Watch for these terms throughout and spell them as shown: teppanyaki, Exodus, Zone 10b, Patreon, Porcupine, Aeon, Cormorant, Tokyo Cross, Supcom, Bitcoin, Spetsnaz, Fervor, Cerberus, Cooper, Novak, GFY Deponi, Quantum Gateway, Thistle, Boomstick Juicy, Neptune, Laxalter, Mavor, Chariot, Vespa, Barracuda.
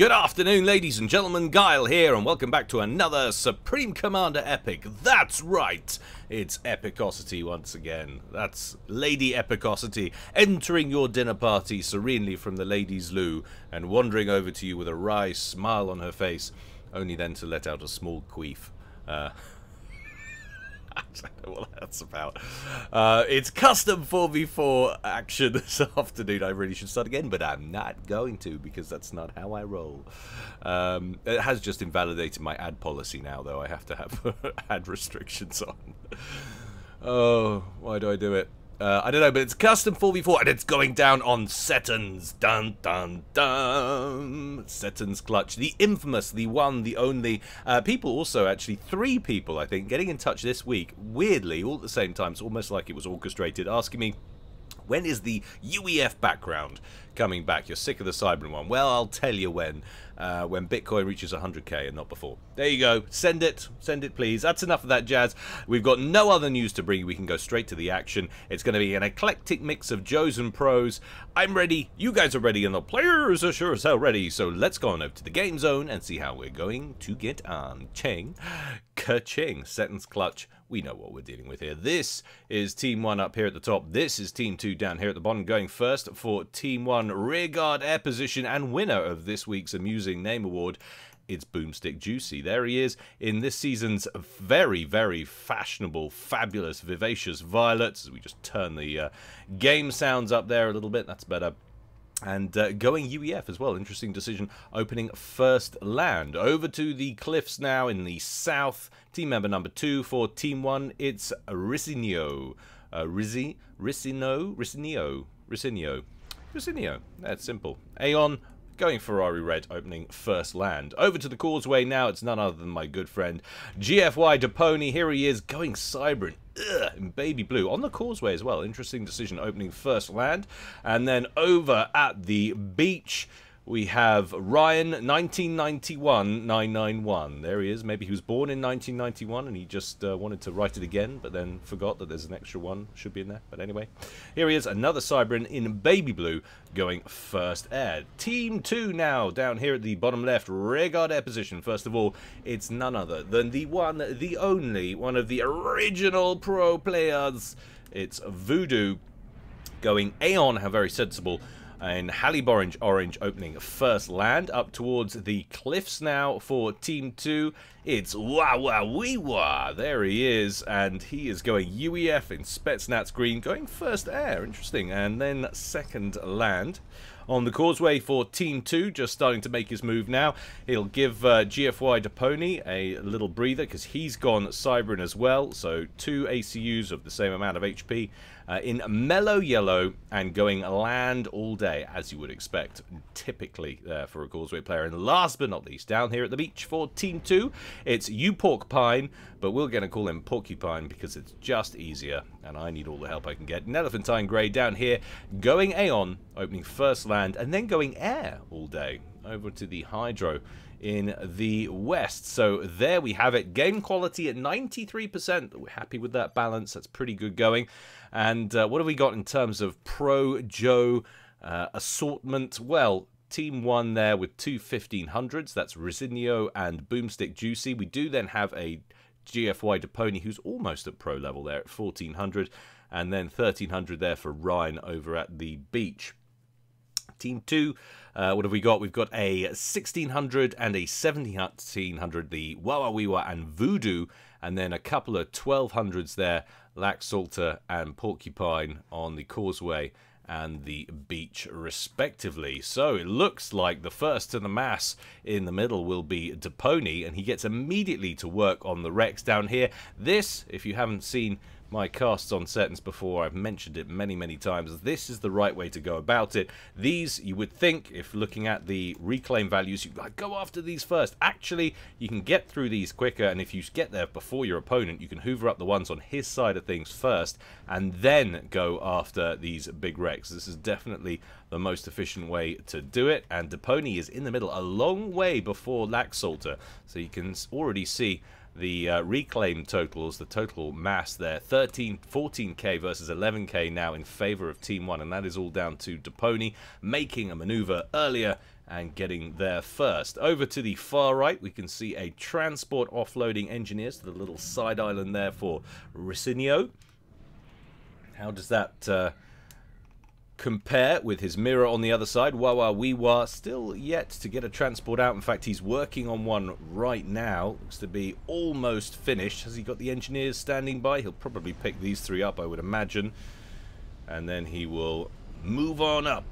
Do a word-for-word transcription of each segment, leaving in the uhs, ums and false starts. Good afternoon, ladies and gentlemen, Gyle here, and welcome back to another Supreme Commander Epic. That's right, it's Epicosity once again. That's Lady Epicosity entering your dinner party serenely from the ladies' loo and wandering over to you with a wry smile on her face, only then to let out a small queef. Uh... I don't know what that's about. Uh, it's custom four v four action this afternoon. I really should start again, but I'm not going to because that's not how I roll. Um, it has just invalidated my ad policy now, though. I have to have ad restrictions on. Oh, why do I do it? Uh, I don't know, but it's custom four v four, and it's going down on Seton's. Dun, dun, dun. Seton's Clutch. The infamous, the one, the only. Uh, people also, actually, three people, I think, getting in touch this week, weirdly, all at the same time. It's almost like it was orchestrated, asking me, when is the U E F background coming back? You're sick of the Cybran one. Well, I'll tell you when. Uh, when Bitcoin reaches one hundred K and not before. There you go. Send it. Send it, please. That's enough of that jazz. We've got no other news to bring. We can go straight to the action. It's going to be an eclectic mix of Joes and Pros. I'm ready. You guys are ready. And the players are sure as hell ready. So let's go on over to the game zone and see how we're going to get on. Ching. Ka-ching. Seton's Clutch. We know what we're dealing with here. This is Team one up here at the top. This is Team two down here at the bottom. Going first for Team one, rearguard air position, and winner of this week's Amusing Name Award. It's Boomstick Juicy. There he is in this season's very, very fashionable, fabulous, vivacious violets. We just turn the uh, game sounds up there a little bit. That's better. And uh, going U E F as well. Interesting decision. Opening first land. Over to the cliffs now in the south. Team member number two for Team one. It's Ricinho. Uh, Rizzi? Ricinho? Ricinho. Ricinho. Rosinio. That's simple. Aeon going Ferrari red, opening first land. Over to the causeway now. It's none other than my good friend G F Y Deponi. Here he is going Cybran in baby blue on the causeway as well. Interesting decision, opening first land. And then over at the beach we have Ryan nineteen ninety-one nine ninety-one. There he is. Maybe he was born in nineteen ninety-one and he just uh, wanted to write it again, but then forgot that there's an extra one. Should be in there. But anyway, here he is. Another Cybran in baby blue going first air. Team two now down here at the bottom left. Rearguard air position. First of all, it's none other than the one, the only, one of the original pro players. It's Voodoo going Aeon. How very sensible. And Halliborange orange opening first land. Up towards the cliffs now for Team two. It's Wawa Weewa. There he is. And he is going U E F in Spetsnaz green. Going first air. Interesting. And then second land. On the causeway for Team two. Just starting to make his move now. He'll give uh, G F Y Deponi a little breather. Because he's gone Cybran as well. So two A C Us of the same amount of H P. Uh, in mellow yellow and going land all day, as you would expect, typically uh, for a causeway player. And last but not least, down here at the beach for Team two, it's you Porcupine, but we're going to call him Porcupine because it's just easier, and I need all the help I can get. An elephantine grey down here, going Aeon, opening first land, and then going air all day. Over to the hydro in the west. So there we have it. Game quality at ninety-three percent. We're happy with that balance. That's pretty good going. And uh, what have we got in terms of pro Joe uh, assortment? Well, Team one there with two fifteen hundreds. That's Rosinio and Boomstick Juicy. We do then have a G F Y Deponi who's almost at pro level there at fourteen hundred. And then thirteen hundred there for Ryan over at the beach. Team two, uh, what have we got? We've got a sixteen hundred and a seventeen hundred, the Wawa Weewa and Voodoo, and then a couple of twelve hundreds there, Laxalter and Porcupine on the causeway and the beach respectively. So it looks like the first to the mass in the middle will be Deponi, and he gets immediately to work on the wrecks down here. This, if you haven't seen my casts on Setons before, I've mentioned it many, many times. This is the right way to go about it. These, you would think, if looking at the reclaim values, you'd like, go after these first. Actually, you can get through these quicker, and if you get there before your opponent, you can hoover up the ones on his side of things first, and then go after these big wrecks. This is definitely the most efficient way to do it, and Deponi is in the middle a long way before Laxalter, so you can already see The uh, reclaim totals, the total mass there, thirteen, fourteen K versus eleven K now in favor of Team one, and that is all down to Deponi making a maneuver earlier and getting there first. Over to the far right, we can see a transport offloading engineers to the little side island there for Ricinho. How does that uh, compare with his mirror on the other side? Wawa Weewa still yet to get a transport out. In fact, he's working on one right now. Looks to be almost finished. Has he got the engineers standing by? He'll probably pick these three up, I would imagine. And then he will move on up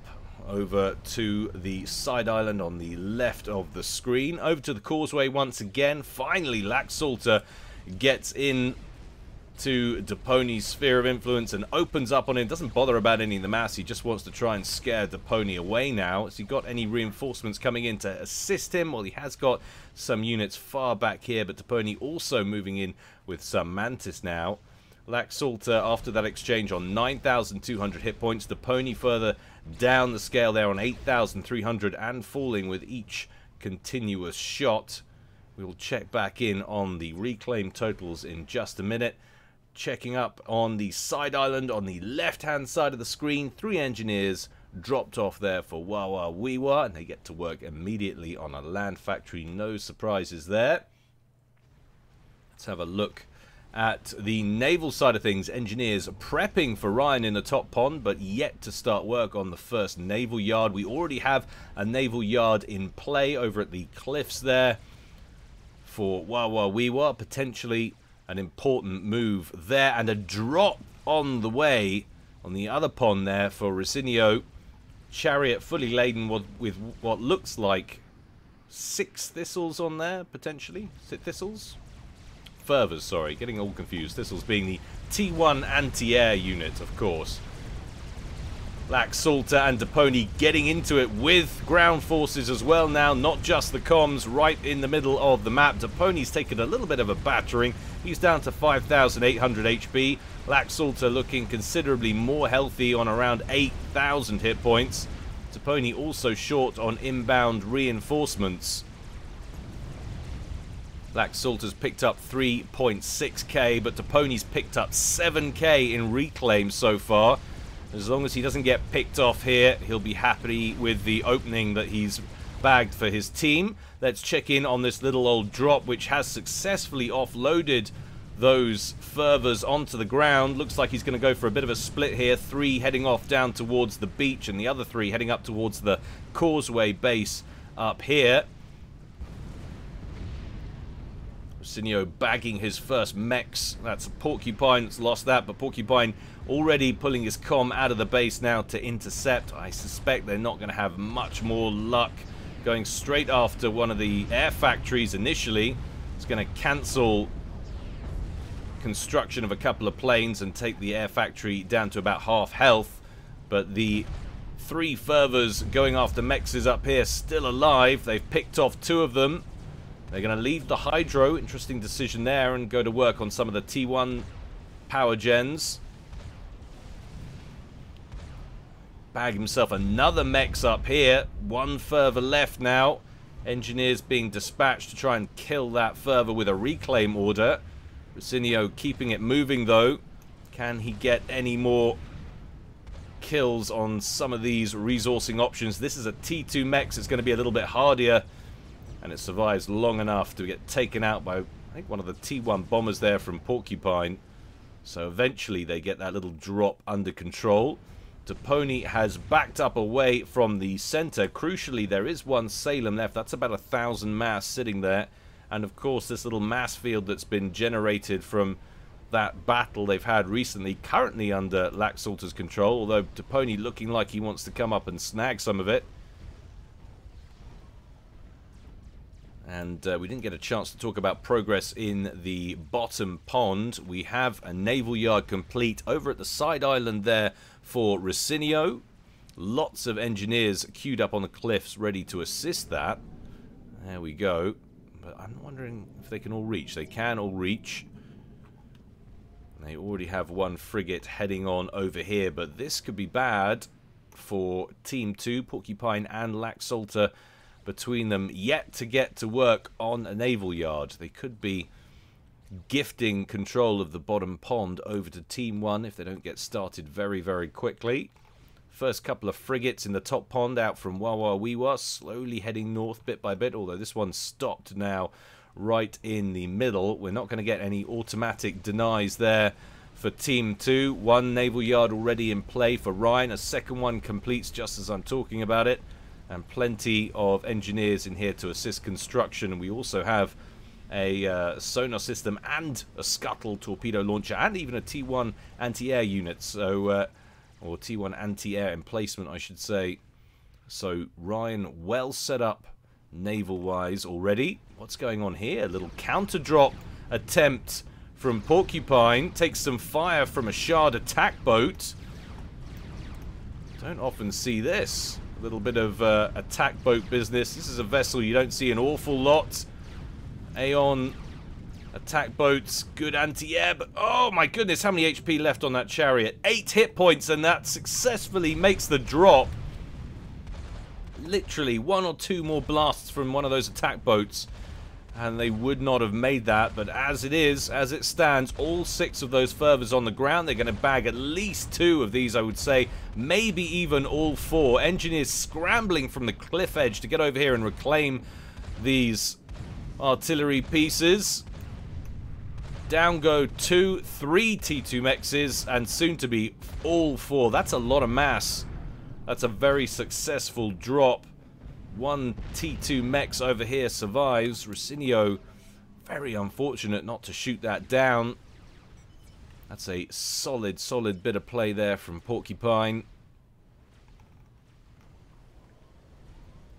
over to the side island on the left of the screen. Over to the causeway once again. Finally, Laxalter gets in to Deponi's sphere of influence and opens up on him. Doesn't bother about any of the mass. He just wants to try and scare Deponi away now. Has he got any reinforcements coming in to assist him? Well, he has got some units far back here, but Deponi also moving in with some Mantis now. Laxalter, after that exchange, on nine thousand two hundred hit points. Deponi further down the scale there on eight thousand three hundred and falling with each continuous shot. We will check back in on the reclaim totals in just a minute. Checking up on the side island on the left-hand side of the screen. Three engineers dropped off there for Wawa Weewa, and they get to work immediately on a land factory. No surprises there. Let's have a look at the naval side of things. Engineers prepping for Ryan in the top pond, but yet to start work on the first naval yard. We already have a naval yard in play over at the cliffs there for Wawa Weewa. Potentially an important move there, and a drop on the way on the other pond there for Rosinio. Chariot fully laden with what looks like six thistles on there, potentially. Is it thistles? Fervors, sorry. Getting all confused. Thistles being the T one anti-air unit, of course. Laxalter and Deponi getting into it with ground forces as well now, not just the comms, right in the middle of the map. Deponi's taken a little bit of a battering. He's down to five thousand eight hundred H P. Laxalter looking considerably more healthy on around eight thousand hit points. Deponi also short on inbound reinforcements. Laxalter's picked up three point six K, but Deponi's picked up seven K in reclaim so far. As long as he doesn't get picked off here, he'll be happy with the opening that he's bagged for his team. Let's check in on this little old drop, which has successfully offloaded those fervors onto the ground. Looks like he's going to go for a bit of a split here. Three heading off down towards the beach, and the other three heading up towards the causeway base up here. Rosinio bagging his first mechs. That's a Porcupine that's lost that, but Porcupine already pulling his comm out of the base now to intercept. I suspect they're not going to have much more luck going straight after one of the air factories initially. It's going to cancel construction of a couple of planes and take the air factory down to about half health. But the three fervors going after mechs is up here still alive. They've picked off two of them. They're going to leave the Hydro, interesting decision there, and go to work on some of the T one power gens. Bag himself another mechs up here. One fervor left now. Engineers being dispatched to try and kill that fervor with a reclaim order. Rosinio keeping it moving, though. Can he get any more kills on some of these resourcing options? This is a T two mechs. It's going to be a little bit hardier. And it survives long enough to get taken out by, I think, one of the T one bombers there from Porcupine. So eventually they get that little drop under control. Deponi has backed up away from the center. Crucially, there is one Salem left. That's about a thousand mass sitting there. And, of course, this little mass field that's been generated from that battle they've had recently, currently under Laxalter's control, although Deponi looking like he wants to come up and snag some of it. And uh, we didn't get a chance to talk about progress in the bottom pond. We have a naval yard complete over at the side island there for Ricinho. Lots of engineers queued up on the cliffs ready to assist that. There we go. But I'm wondering if they can all reach. They can all reach. They already have one frigate heading on over here. But this could be bad for Team two, Porcupine and Laxalter. Between them, yet to get to work on a naval yard. They could be gifting control of the bottom pond over to Team One if they don't get started very, very quickly. First couple of frigates in the top pond out from Wawa Weewa, slowly heading north bit by bit, although this one's stopped now right in the middle. We're not going to get any automatic denies there for Team Two. One naval yard already in play for Ryan. A second one completes just as I'm talking about it. And plenty of engineers in here to assist construction. And we also have a uh, sonar system and a scuttle torpedo launcher and even a T one anti-air unit, so uh, or T one anti-air emplacement, I should say. So Ryan well set up naval-wise already. What's going on here? A little counter-drop attempt from Porcupine. Takes some fire from a Shard attack boat. Don't often see this. A little bit of uh, attack boat business. This is a vessel you don't see an awful lot. Aeon attack boats, good anti-air, but oh my goodness, how many H P left on that Chariot? Eight hit points, and that successfully makes the drop. Literally one or two more blasts from one of those attack boats, and they would not have made that, but as it is, as it stands, all six of those Fervors on the ground. They're going to bag at least two of these, I would say, maybe even all four. Engineers scrambling from the cliff edge to get over here and reclaim these artillery pieces. Down go two, three T two mexes, and soon to be all four. That's a lot of mass. That's a very successful drop. One T two mex over here survives. Rosinio, very unfortunate not to shoot that down. That's a solid, solid bit of play there from Porcupine.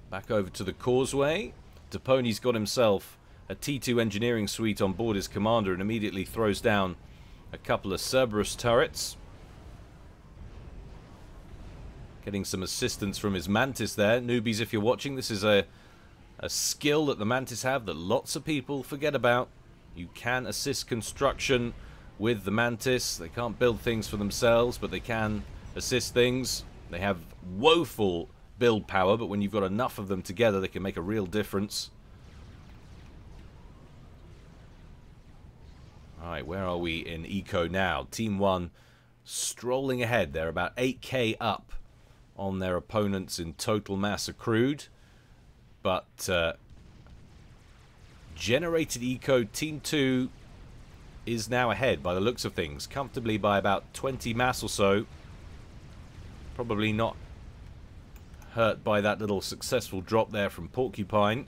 Back over to the causeway. Deponi's got himself a T two engineering suite on board his commander and immediately throws down a couple of Cerberus turrets. Getting some assistance from his Mantis there. Newbies, if you're watching, this is a, a skill that the Mantis have that lots of people forget about. You can assist construction with the Mantis. They can't build things for themselves, but they can assist things. They have woeful build power, but when you've got enough of them together, they can make a real difference. Alright, where are we in eco now? Team one strolling ahead. They're about eight K up on their opponents in total mass accrued. But uh, generated eco, Team two is now ahead by the looks of things. Comfortably by about twenty mass or so. Probably not hurt by that little successful drop there from Porcupine.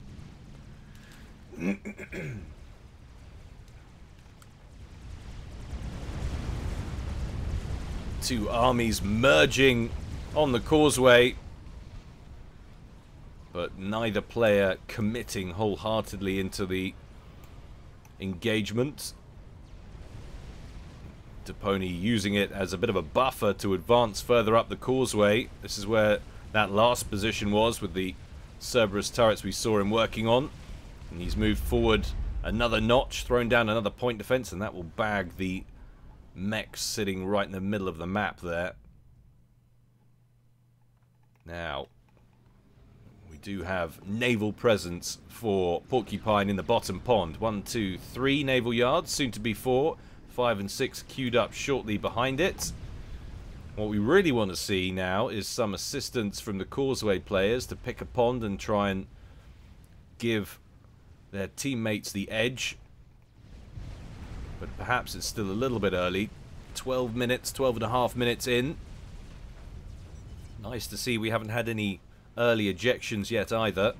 Two armies merging on the causeway, but neither player committing wholeheartedly into the engagement. Deponi using it as a bit of a buffer to advance further up the causeway. This is where that last position was with the Cerberus turrets we saw him working on. And he's moved forward another notch, thrown down another point defense, and that will bag the mech sitting right in the middle of the map there. Now, we do have naval presence for Porcupine in the bottom pond. One, two, three naval yards, soon to be four. Five and six queued up shortly behind it. What we really want to see now is some assistance from the causeway players to pick a pond and try and give their teammates the edge. But perhaps it's still a little bit early. twelve minutes, twelve and a half minutes in. Nice to see we haven't had any early ejections yet either.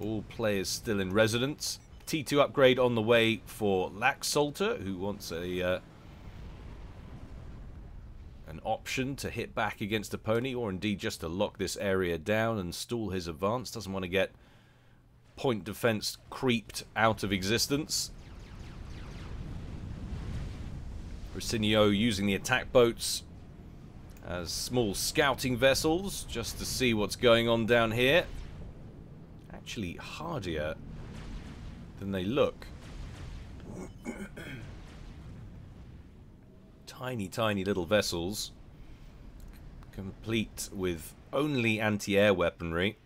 All players still in residence. T two upgrade on the way for Laxalter, who wants a... Uh, an option to hit back against Deponi, or indeed just to lock this area down and stall his advance. Doesn't want to get point defense creeped out of existence. Ricinho using the attack boats as small scouting vessels just to see what's going on down here. Actually hardier than they look. Tiny, tiny little vessels, complete with only anti-air weaponry.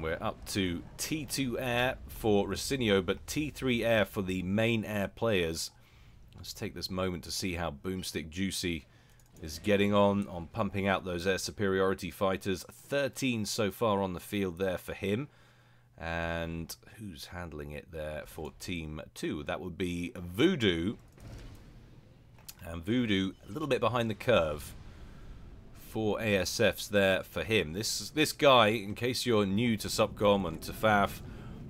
And we're up to T two air for Rosinio, but T three air for the main air players. Let's take this moment to see how Boomstick Juicy is getting on, on pumping out those air superiority fighters. thirteen so far on the field there for him. And who's handling it there for Team two? That would be Voodoo. And Voodoo a little bit behind the curve. Four A S Fs there for him. This this guy, in case you're new to Supcom and to F A F,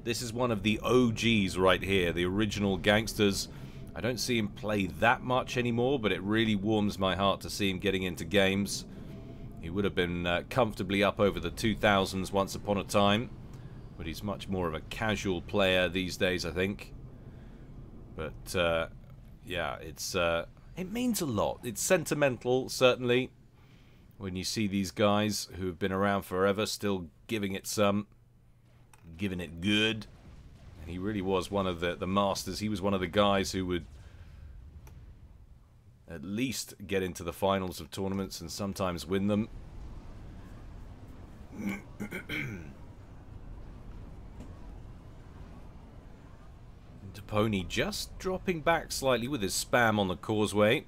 this is one of the O Gs right here, the original gangsters. I don't see him play that much anymore, but it really warms my heart to see him getting into games. He would have been uh, comfortably up over the two thousands once upon a time, but he's much more of a casual player these days, I think. But, uh, yeah, it's uh, it means a lot. It's sentimental, certainly, when you see these guys who have been around forever still giving it some, giving it good. And he really was one of the, the masters. He was one of the guys who would at least get into the finals of tournaments and sometimes win them. Deponi just dropping back slightly with his spam on the causeway.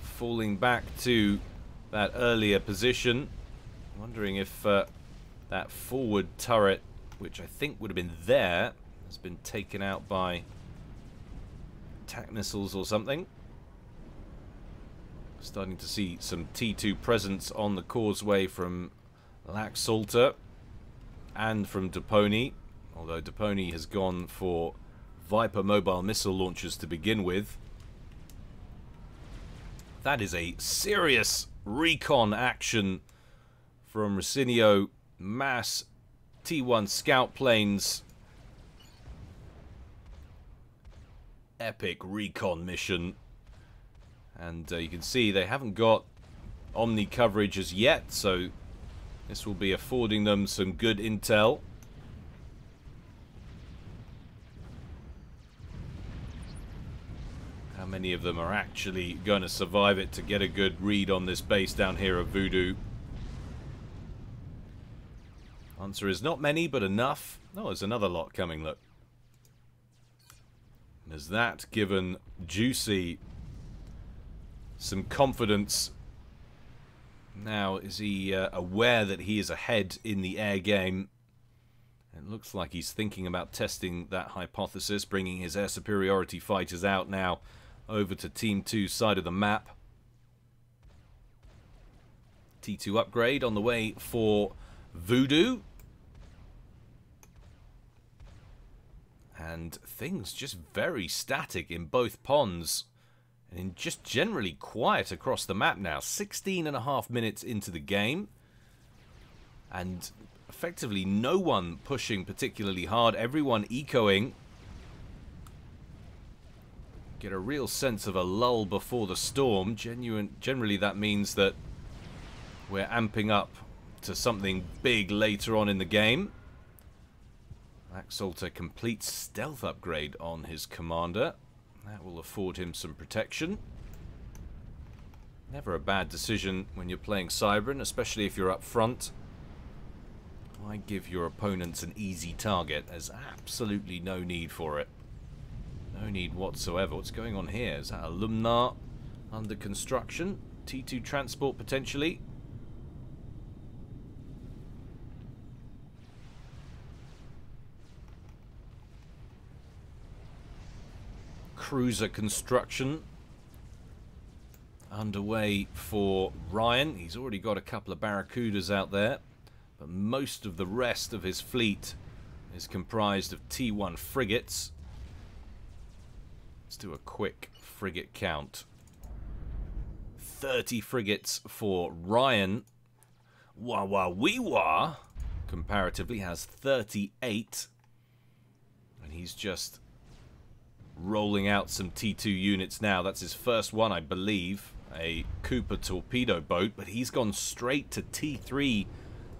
Falling back to that earlier position. Wondering if uh, that forward turret, which I think would have been there, has been taken out by attack missiles or something. Starting to see some T two presence on the causeway from Laxalter and from Deponi. Although Deponi has gone for Viper mobile missile launchers to begin with. That is a serious recon action from Ricinho. Mass T one scout planes. Epic recon mission. And uh, you can see they haven't got Omni coverage as yet, so this will be affording them some good intel. How many of them are actually going to survive it to get a good read on this base down here of Voodoo? Answer is not many, but enough. Oh, there's another lot coming, look. And has that given Juicy some confidence? Now, is he uh, aware that he is ahead in the air game? It looks like he's thinking about testing that hypothesis, bringing his air superiority fighters out now. Over to Team two side of the map. T two upgrade on the way for Voodoo. And things just very static in both ponds. And just generally quiet across the map now. sixteen and a half minutes into the game. And effectively no one pushing particularly hard. Everyone ecoing. Get a real sense of a lull before the storm. Genuine, generally that means that we're amping up to something big later on in the game. Laxalter completes stealth upgrade on his commander. That will afford him some protection. Never a bad decision when you're playing Cybran, especially if you're up front. Why give your opponents an easy target? There's absolutely no need for it. No need whatsoever. What's going on here? Is that a Lumnar under construction? T two transport potentially? Cruiser construction underway for Ryan. He's already got a couple of Barracudas out there, but most of the rest of his fleet is comprised of T one frigates. Let's do a quick frigate count. thirty frigates for Ryan. Wawa Weewa comparatively has thirty-eight. And he's just rolling out some T two units now. That's his first one, I believe. A Cooper torpedo boat. But he's gone straight to T three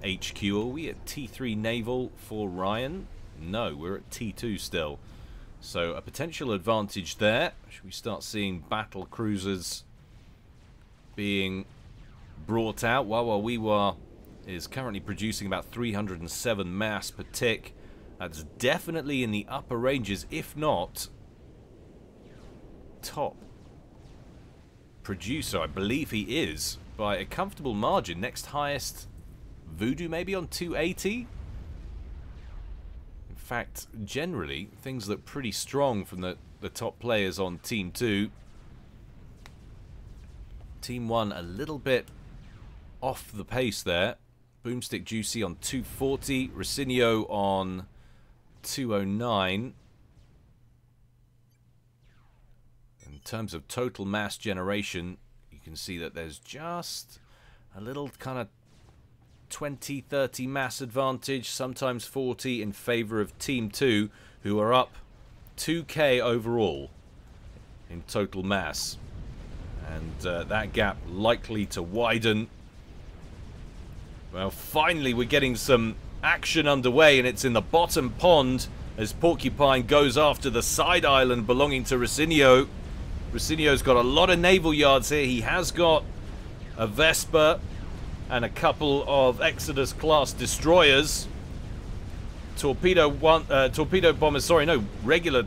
H Q. Are we at T three naval for Ryan? No, we're at T two still. So a potential advantage there. Should we start seeing battle cruisers being brought out? Wawa Weewa is currently producing about three hundred seven mass per tick. That's definitely in the upper ranges, if not top producer. I believe he is, by a comfortable margin. Next highest, Voodoo, maybe on two eighty? In fact, generally, things look pretty strong from the, the top players on Team two. Team one a little bit off the pace there. Boomstick Juicy on two forty, Rosinio on two oh nine. In terms of total mass generation, you can see that there's just a little kind of twenty, thirty mass advantage, sometimes forty, in favour of Team two, who are up two K overall in total mass. And uh, that gap likely to widen. Well, finally we're getting some action underway, and it's in the bottom pond as Porcupine goes after the side island belonging to Ricinho. Ricinho's got a lot of naval yards here. He has got a Vespa and a couple of Exodus-class destroyers. Torpedo one, uh, torpedo bombers, sorry, no, regular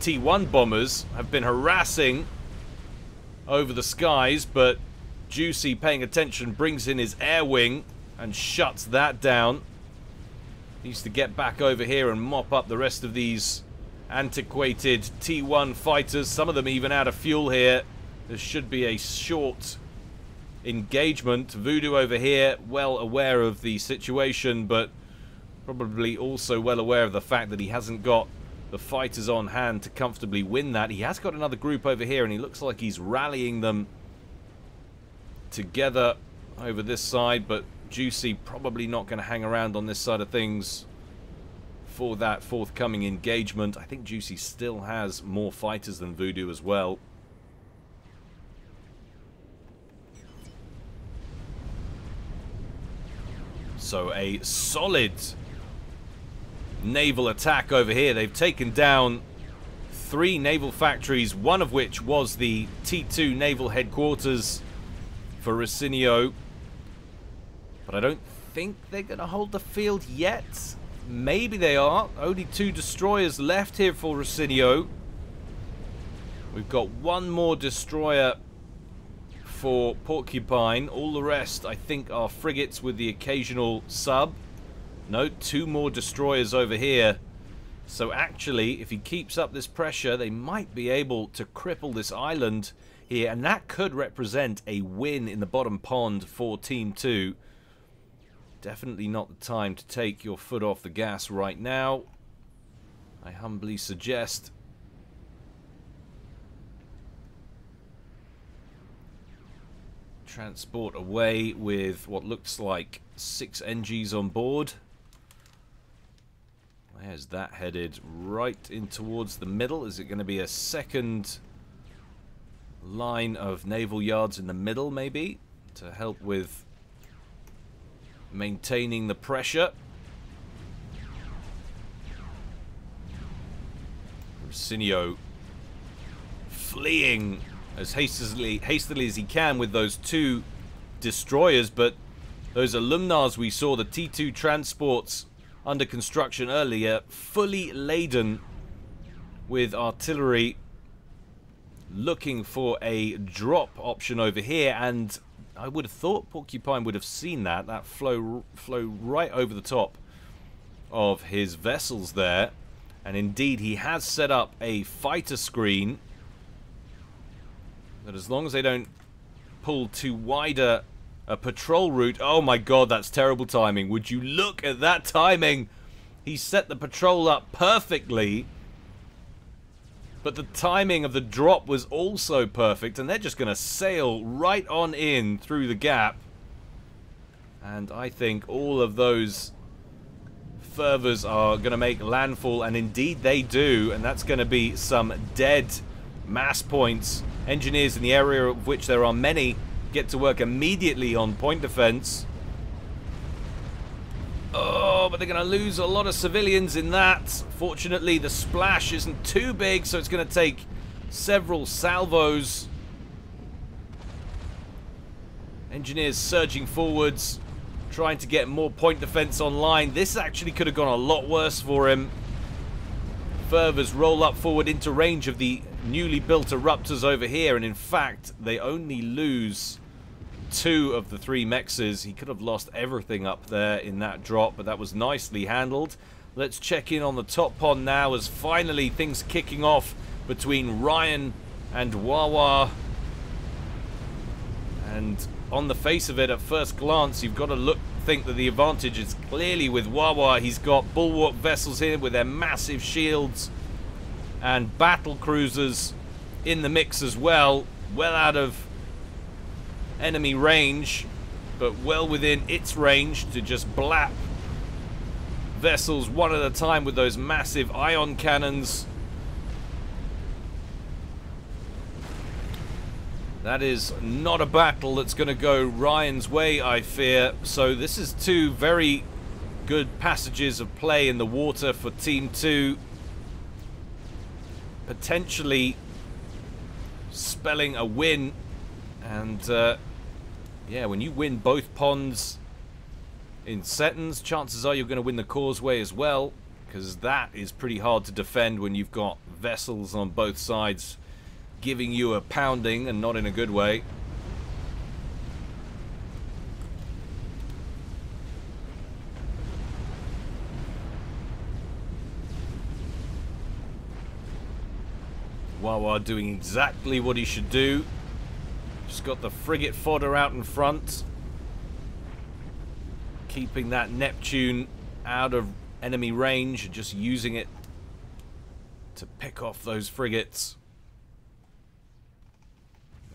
T one bombers have been harassing over the skies, but Juicy, paying attention, brings in his air wing and shuts that down. Needs to get back over here and mop up the rest of these antiquated T one fighters. Some of them even out of fuel here. This should be a short engagement. Voodoo over here, well aware of the situation, but probably also well aware of the fact that he hasn't got the fighters on hand to comfortably win that. He has got another group over here, and he looks like he's rallying them together over this side, but Juicy probably not going to hang around on this side of things for that forthcoming engagement. I think Juicy still has more fighters than Voodoo as well. So a solid naval attack over here. They've taken down three naval factories, one of which was the T two naval headquarters for Ricinho. But I don't think they're going to hold the field yet. Maybe they are. Only two destroyers left here for Ricinho. We've got one more destroyer for Porcupine. All the rest, I think, are frigates with the occasional sub. No, two more destroyers over here. So actually, if he keeps up this pressure, they might be able to cripple this island here. And that could represent a win in the bottom pond for Team two. Definitely not the time to take your foot off the gas right now, I humbly suggest. Transport away with what looks like six N Gs on board. Where's that headed? Right in towards the middle. Is it going to be a second line of naval yards in the middle, maybe, to help with maintaining the pressure? Rosinio fleeing as hastily, hastily as he can with those two destroyers, but those alumnars we saw, the T two transports under construction earlier, fully laden with artillery, looking for a drop option over here, and I would have thought Porcupine would have seen that. That flow, flow right over the top of his vessels there. And indeed, he has set up a fighter screen that, as long as they don't pull too wide a, a patrol route... Oh my god, that's terrible timing. Would you look at that timing? He set the patrol up perfectly, but the timing of the drop was also perfect, and they're just going to sail right on in through the gap. And I think all of those Fervors are going to make landfall, and indeed they do, and that's going to be some dead mass points. Engineers in the area, of which there are many, get to work immediately on point defense. Oh, but they're going to lose a lot of civilians in that. Fortunately, the splash isn't too big, so it's going to take several salvos. Engineers surging forwards, trying to get more point defense online. This actually could have gone a lot worse for him. Fervor's roll up forward into range of the newly built Eruptors over here, and in fact they only lose two of the three mexes. He could have lost everything up there in that drop, but that was nicely handled. Let's check in on the top pond now, as finally things kicking off between Ryan and Wawa. And on the face of it, at first glance, you've got to look think that the advantage is clearly with Wawa. He's got bulwark vessels here with their massive shields and battle cruisers in the mix as well, well out of enemy range, but well within its range to just blap vessels one at a time with those massive ion cannons. That is not a battle that's going to go Ryan's way, I fear. So this is two very good passages of play in the water for Team two, potentially spelling a win. And, uh, yeah, when you win both ponds in Seton's, chances are you're going to win the causeway as well, because that is pretty hard to defend when you've got vessels on both sides giving you a pounding, and not in a good way. Wawa doing exactly what he should do. Just got the frigate fodder out in front, keeping that Neptune out of enemy range and just using it to pick off those frigates.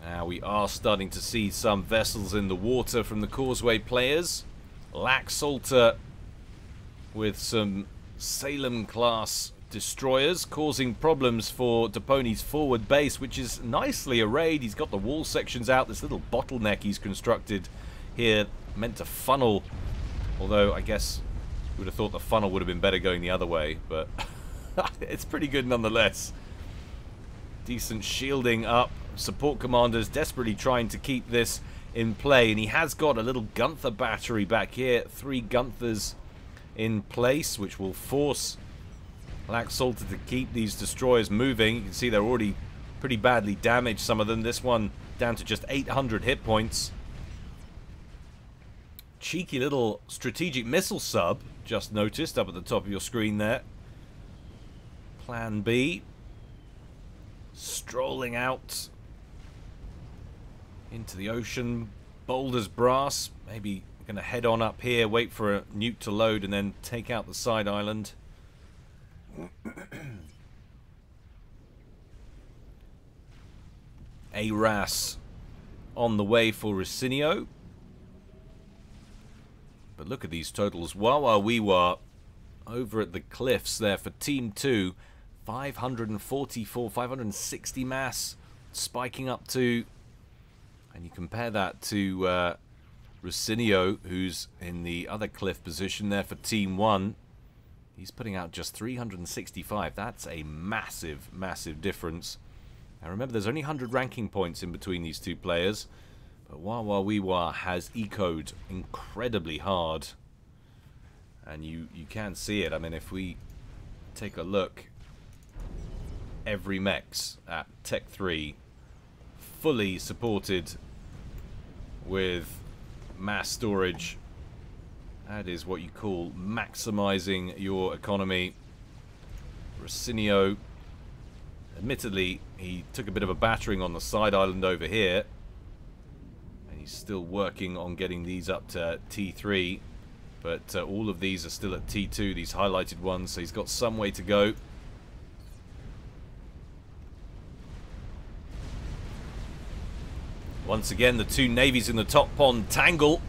Now we are starting to see some vessels in the water from the Causeway players. Laxalter with some Salem class destroyers causing problems for Deponi's forward base, which is nicely arrayed. He's got the wall sections out, this little bottleneck he's constructed here meant to funnel, although I guess you would have thought the funnel would have been better going the other way, but it's pretty good nonetheless. Decent shielding up, support commanders desperately trying to keep this in play, and he has got a little Gunther battery back here, three Gunthers in place, which will force Laxalter to keep these destroyers moving. You can see they're already pretty badly damaged, some of them. This one down to just eight hundred hit points. Cheeky little strategic missile sub, just noticed up at the top of your screen there. Plan B. Strolling out into the ocean. Bold as brass. Maybe going to head on up here, wait for a nuke to load, and then take out the side island. A R A S on the way for Rosinio. But look at these totals. Wawa Weewa over at the cliffs there for Team two. five hundred forty-four, five hundred sixty mass spiking up to, and you compare that to uh, Rosinio, who's in the other cliff position there for Team one. He's putting out just three hundred sixty-five. That's a massive, massive difference. Now remember, there's only one hundred ranking points in between these two players. But Wawa Weewa has ecoed incredibly hard. And you, you can see it. I mean, if we take a look, every mex at Tech three fully supported with mass storage. That is what you call maximizing your economy. Rosinio, admittedly, he took a bit of a battering on the side island over here, and he's still working on getting these up to T three, but uh, all of these are still at T two, these highlighted ones, so he's got some way to go. Once again, the two navies in the top pond tangle.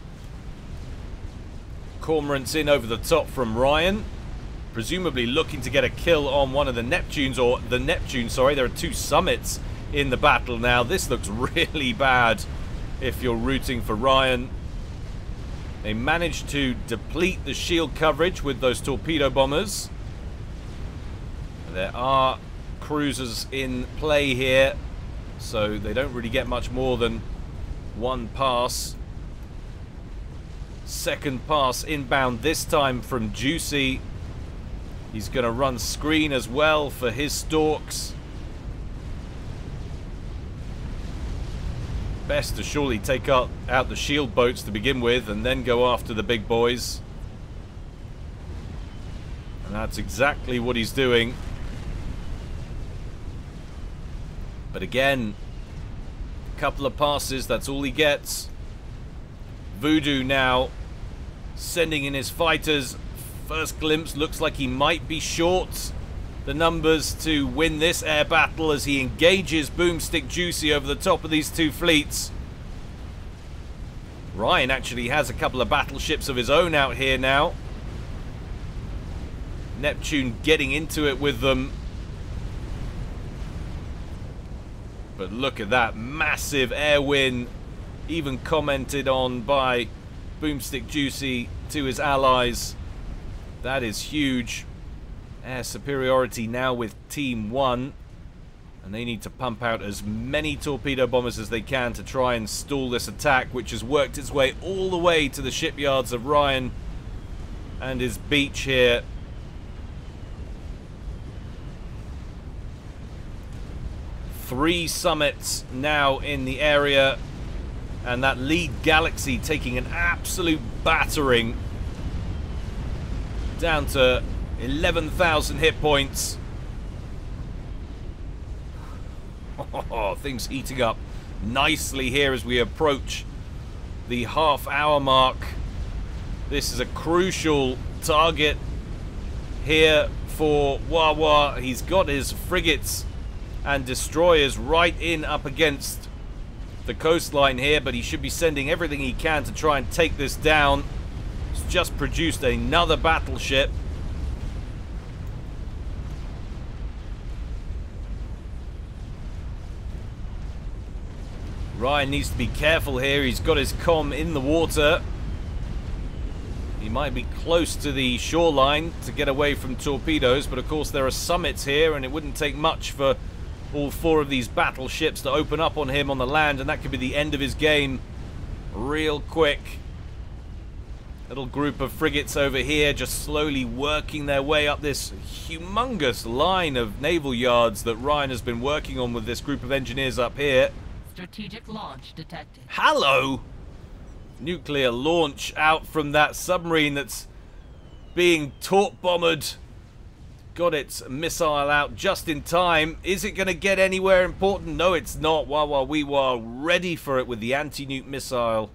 Cormorants in over the top from Ryan, presumably looking to get a kill on one of the Neptunes, or the Neptune, sorry. There are two summits in the battle now. This looks really bad if you're rooting for Ryan. They managed to deplete the shield coverage with those torpedo bombers. There are cruisers in play here, so they don't really get much more than one pass. Second pass inbound, this time from Juicy. He's going to run screen as well for his Storks. Best to surely take out, out the shield boats to begin with and then go after the big boys. And that's exactly what he's doing. But again, a couple of passes, that's all he gets. Voodoo now sending in his fighters. First glimpse looks like he might be short the numbers to win this air battle as he engages Boomstick Juicy over the top of these two fleets. Ryan actually has a couple of battleships of his own out here now. Neptune getting into it with them. But look at that massive air win, even commented on by Boomstick Juicy to his allies. That is huge. Air superiority now with Team One, and they need to pump out as many torpedo bombers as they can to try and stall this attack, which has worked its way all the way to the shipyards of Ryan and his beach here. Three summits now in the area, and that lead galaxy taking an absolute battering down to eleven thousand hit points. Oh, things heating up nicely here as we approach the half hour mark. This is a crucial target here for Wawa. He's got his frigates and destroyers right in up against the coastline here, but he should be sending everything he can to try and take this down. He's just produced another battleship. Ryan needs to be careful here. He's got his comm in the water. He might be close to the shoreline to get away from torpedoes, but of course there are summits here, and it wouldn't take much for all four of these battleships to open up on him on the land, and that could be the end of his game real quick. Little group of frigates over here just slowly working their way up this humongous line of naval yards that Ryan has been working on with this group of engineers up here. Strategic launch detected. Hello! Nuclear launch out from that submarine that's being torp bombered. Got its missile out just in time. Is it going to get anywhere important? No, it's not. Wawa Weewa ready for it with the anti-nuke missile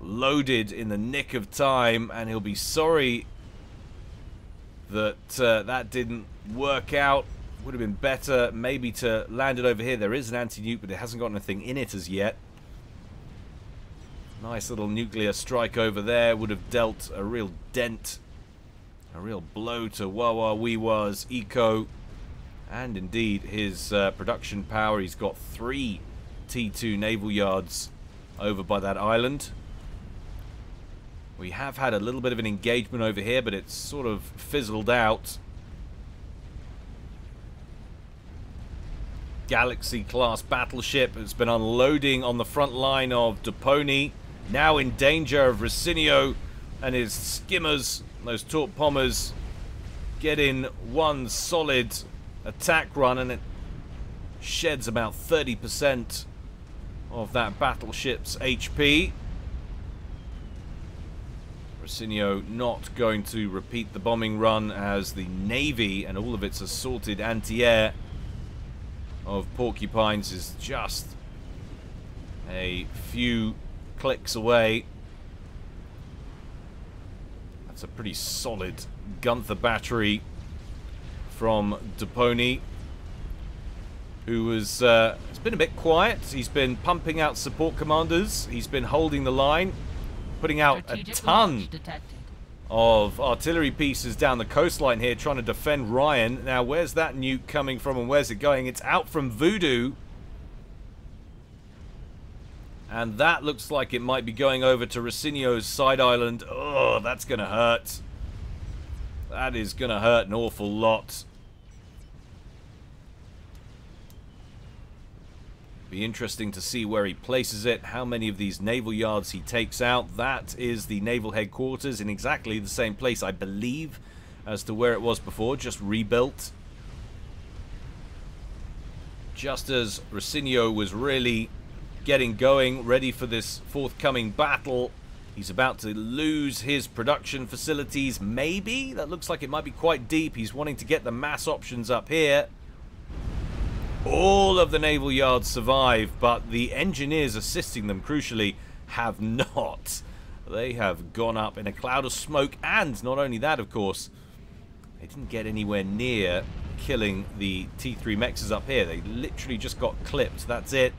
loaded in the nick of time, and he'll be sorry that uh, that didn't work out. Would have been better maybe to land it over here. There is an anti-nuke, but it hasn't got anything in it as yet. Nice little nuclear strike over there. Would have dealt a real dent, a real blow to Wawa Weewa's eco and indeed his uh, production power. He's got three T two naval yards over by that island. We have had a little bit of an engagement over here, but it's sort of fizzled out. Galaxy-class battleship has been unloading on the front line of Deponi, now in danger of Ricinho and his skimmers. Those torp bombers get in one solid attack run, and it sheds about thirty percent of that battleship's H P. Rosinio not going to repeat the bombing run as the Navy and all of its assorted anti-air of Porcupines is just a few clicks away. That's a pretty solid Gunther battery from Deponi, who was uh, it's been a bit quiet. He's been pumping out support commanders. He's been holding the line, putting out a ton of artillery pieces down the coastline here, trying to defend Ryan. Now, where's that nuke coming from and where's it going? It's out from Voodoo. And that looks like it might be going over to Ricinho's side island. Oh, that's going to hurt. That is going to hurt an awful lot. Be interesting to see where he places it, how many of these naval yards he takes out. That is the naval headquarters in exactly the same place, I believe, as to where it was before, just rebuilt. Just as Rosinio was really getting going, ready for this forthcoming battle, he's about to lose his production facilities, maybe? That looks like it might be quite deep. He's wanting to get the mass options up here. All of the naval yards survive, but the engineers assisting them, crucially, have not. They have gone up in a cloud of smoke, and not only that, of course, they didn't get anywhere near killing the T three mexes up here. They literally just got clipped. That's it.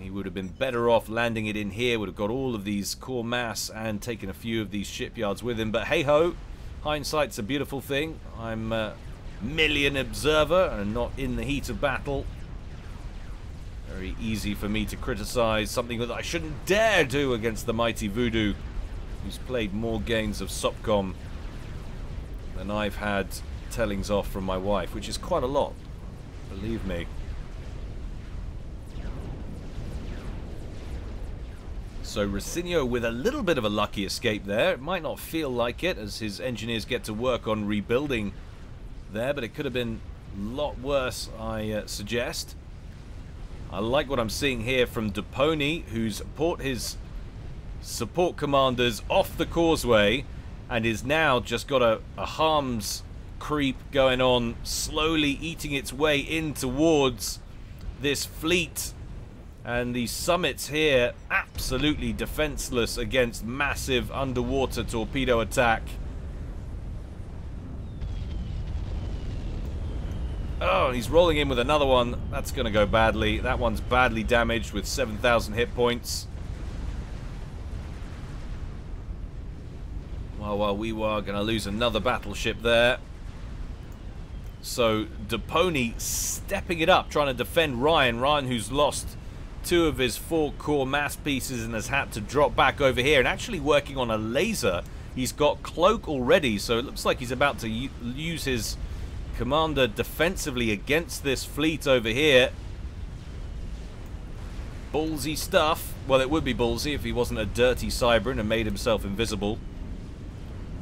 He would have been better off landing it in here, would have got all of these core mass and taken a few of these shipyards with him. But hey-ho, hindsight's a beautiful thing. I'm... Uh, million observer and not in the heat of battle. Very easy for me to criticize something that I shouldn't dare do against the mighty Voodoo, who's played more games of Sopcom than I've had tellings off from my wife, which is quite a lot, believe me. So Ricinho with a little bit of a lucky escape there. It might not feel like it as his engineers get to work on rebuilding there, but it could have been a lot worse, I uh, suggest. I like what I'm seeing here from Deponi, who's brought his support commanders off the causeway and is now just got a, a harms creep going on, slowly eating its way in towards this fleet. And the summits here absolutely defenseless against massive underwater torpedo attack. Oh, he's rolling in with another one. That's going to go badly. That one's badly damaged with seven thousand hit points. Wawa Weewa going to lose another battleship there. So Deponi stepping it up, trying to defend Ryan. Ryan, who's lost two of his four core mass pieces and has had to drop back over here and actually working on a laser. He's got cloak already, so it looks like he's about to use his commander defensively against this fleet over here. Ballsy stuff. Well, it would be ballsy if he wasn't a dirty Cybran and made himself invisible.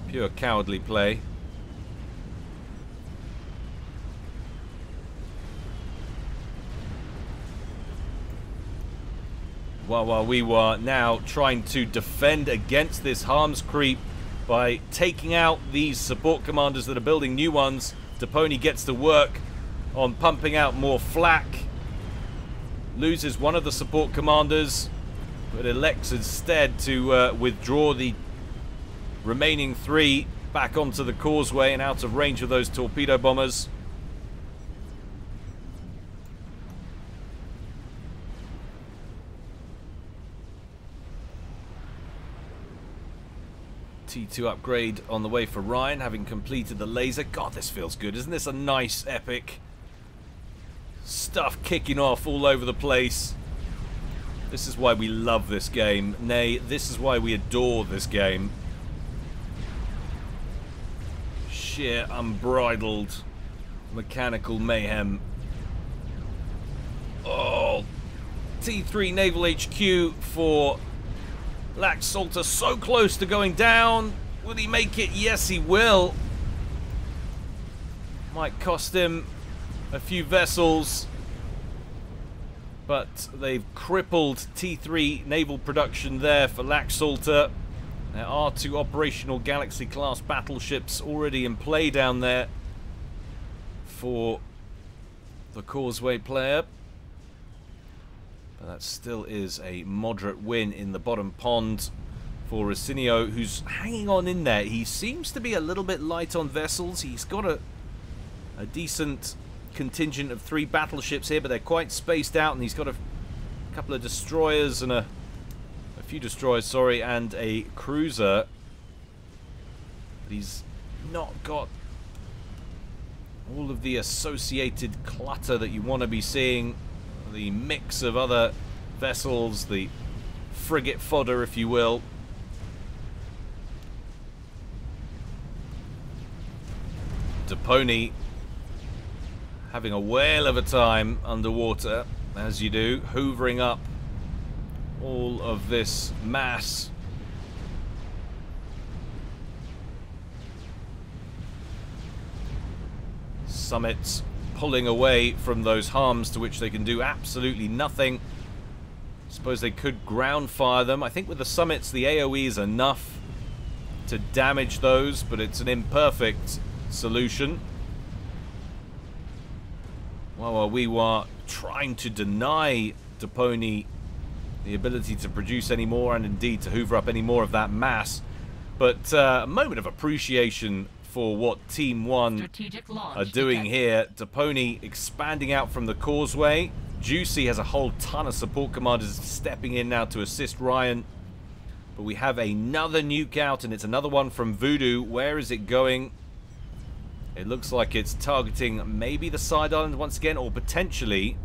Pure cowardly play. Wawa Weewa now trying to defend against this harms creep by taking out these support commanders that are building new ones. Deponi gets to work on pumping out more flak. Loses one of the support commanders, but elects instead to uh, withdraw the remaining three back onto the causeway and out of range of those torpedo bombers. T two upgrade on the way for Ryan, having completed the laser. God, this feels good. Isn't this a nice epic? Stuff kicking off all over the place. This is why we love this game. Nay, this is why we adore this game. Sheer unbridled mechanical mayhem. Oh, T three Naval H Q for Laxalter, so close to going down. Will he make it? Yes, he will. Might cost him a few vessels, but they've crippled T three naval production there for Laxalter. There are two operational Galaxy-class battleships already in play down there for the Causeway player. But that still is a moderate win in the bottom pond for Rosinio, who's hanging on in there. He seems to be a little bit light on vessels. He's got a, a decent contingent of three battleships here, but they're quite spaced out, and he's got a couple of destroyers and a, a few destroyers, sorry, and a cruiser. But he's not got all of the associated clutter that you want to be seeing. The mix of other vessels, the frigate fodder, if you will. Deponi having a whale of a time underwater. as you do, hoovering up all of this mass. Summits pulling away from those harms to which they can do absolutely nothing. Suppose they could ground fire them. I think with the summits, the AoE is enough to damage those, but it's an imperfect solution. Wawa Weewa trying to deny Deponi the ability to produce any more and indeed to hoover up any more of that mass. But uh, a moment of appreciation for what Team One are doing here. Deponi expanding out from the causeway. Juicy has a whole ton of support commanders stepping in now to assist Ryan. But we have another nuke out, and it's another one from Voodoo. Where is it going? It looks like it's targeting maybe the side island once again, or potentially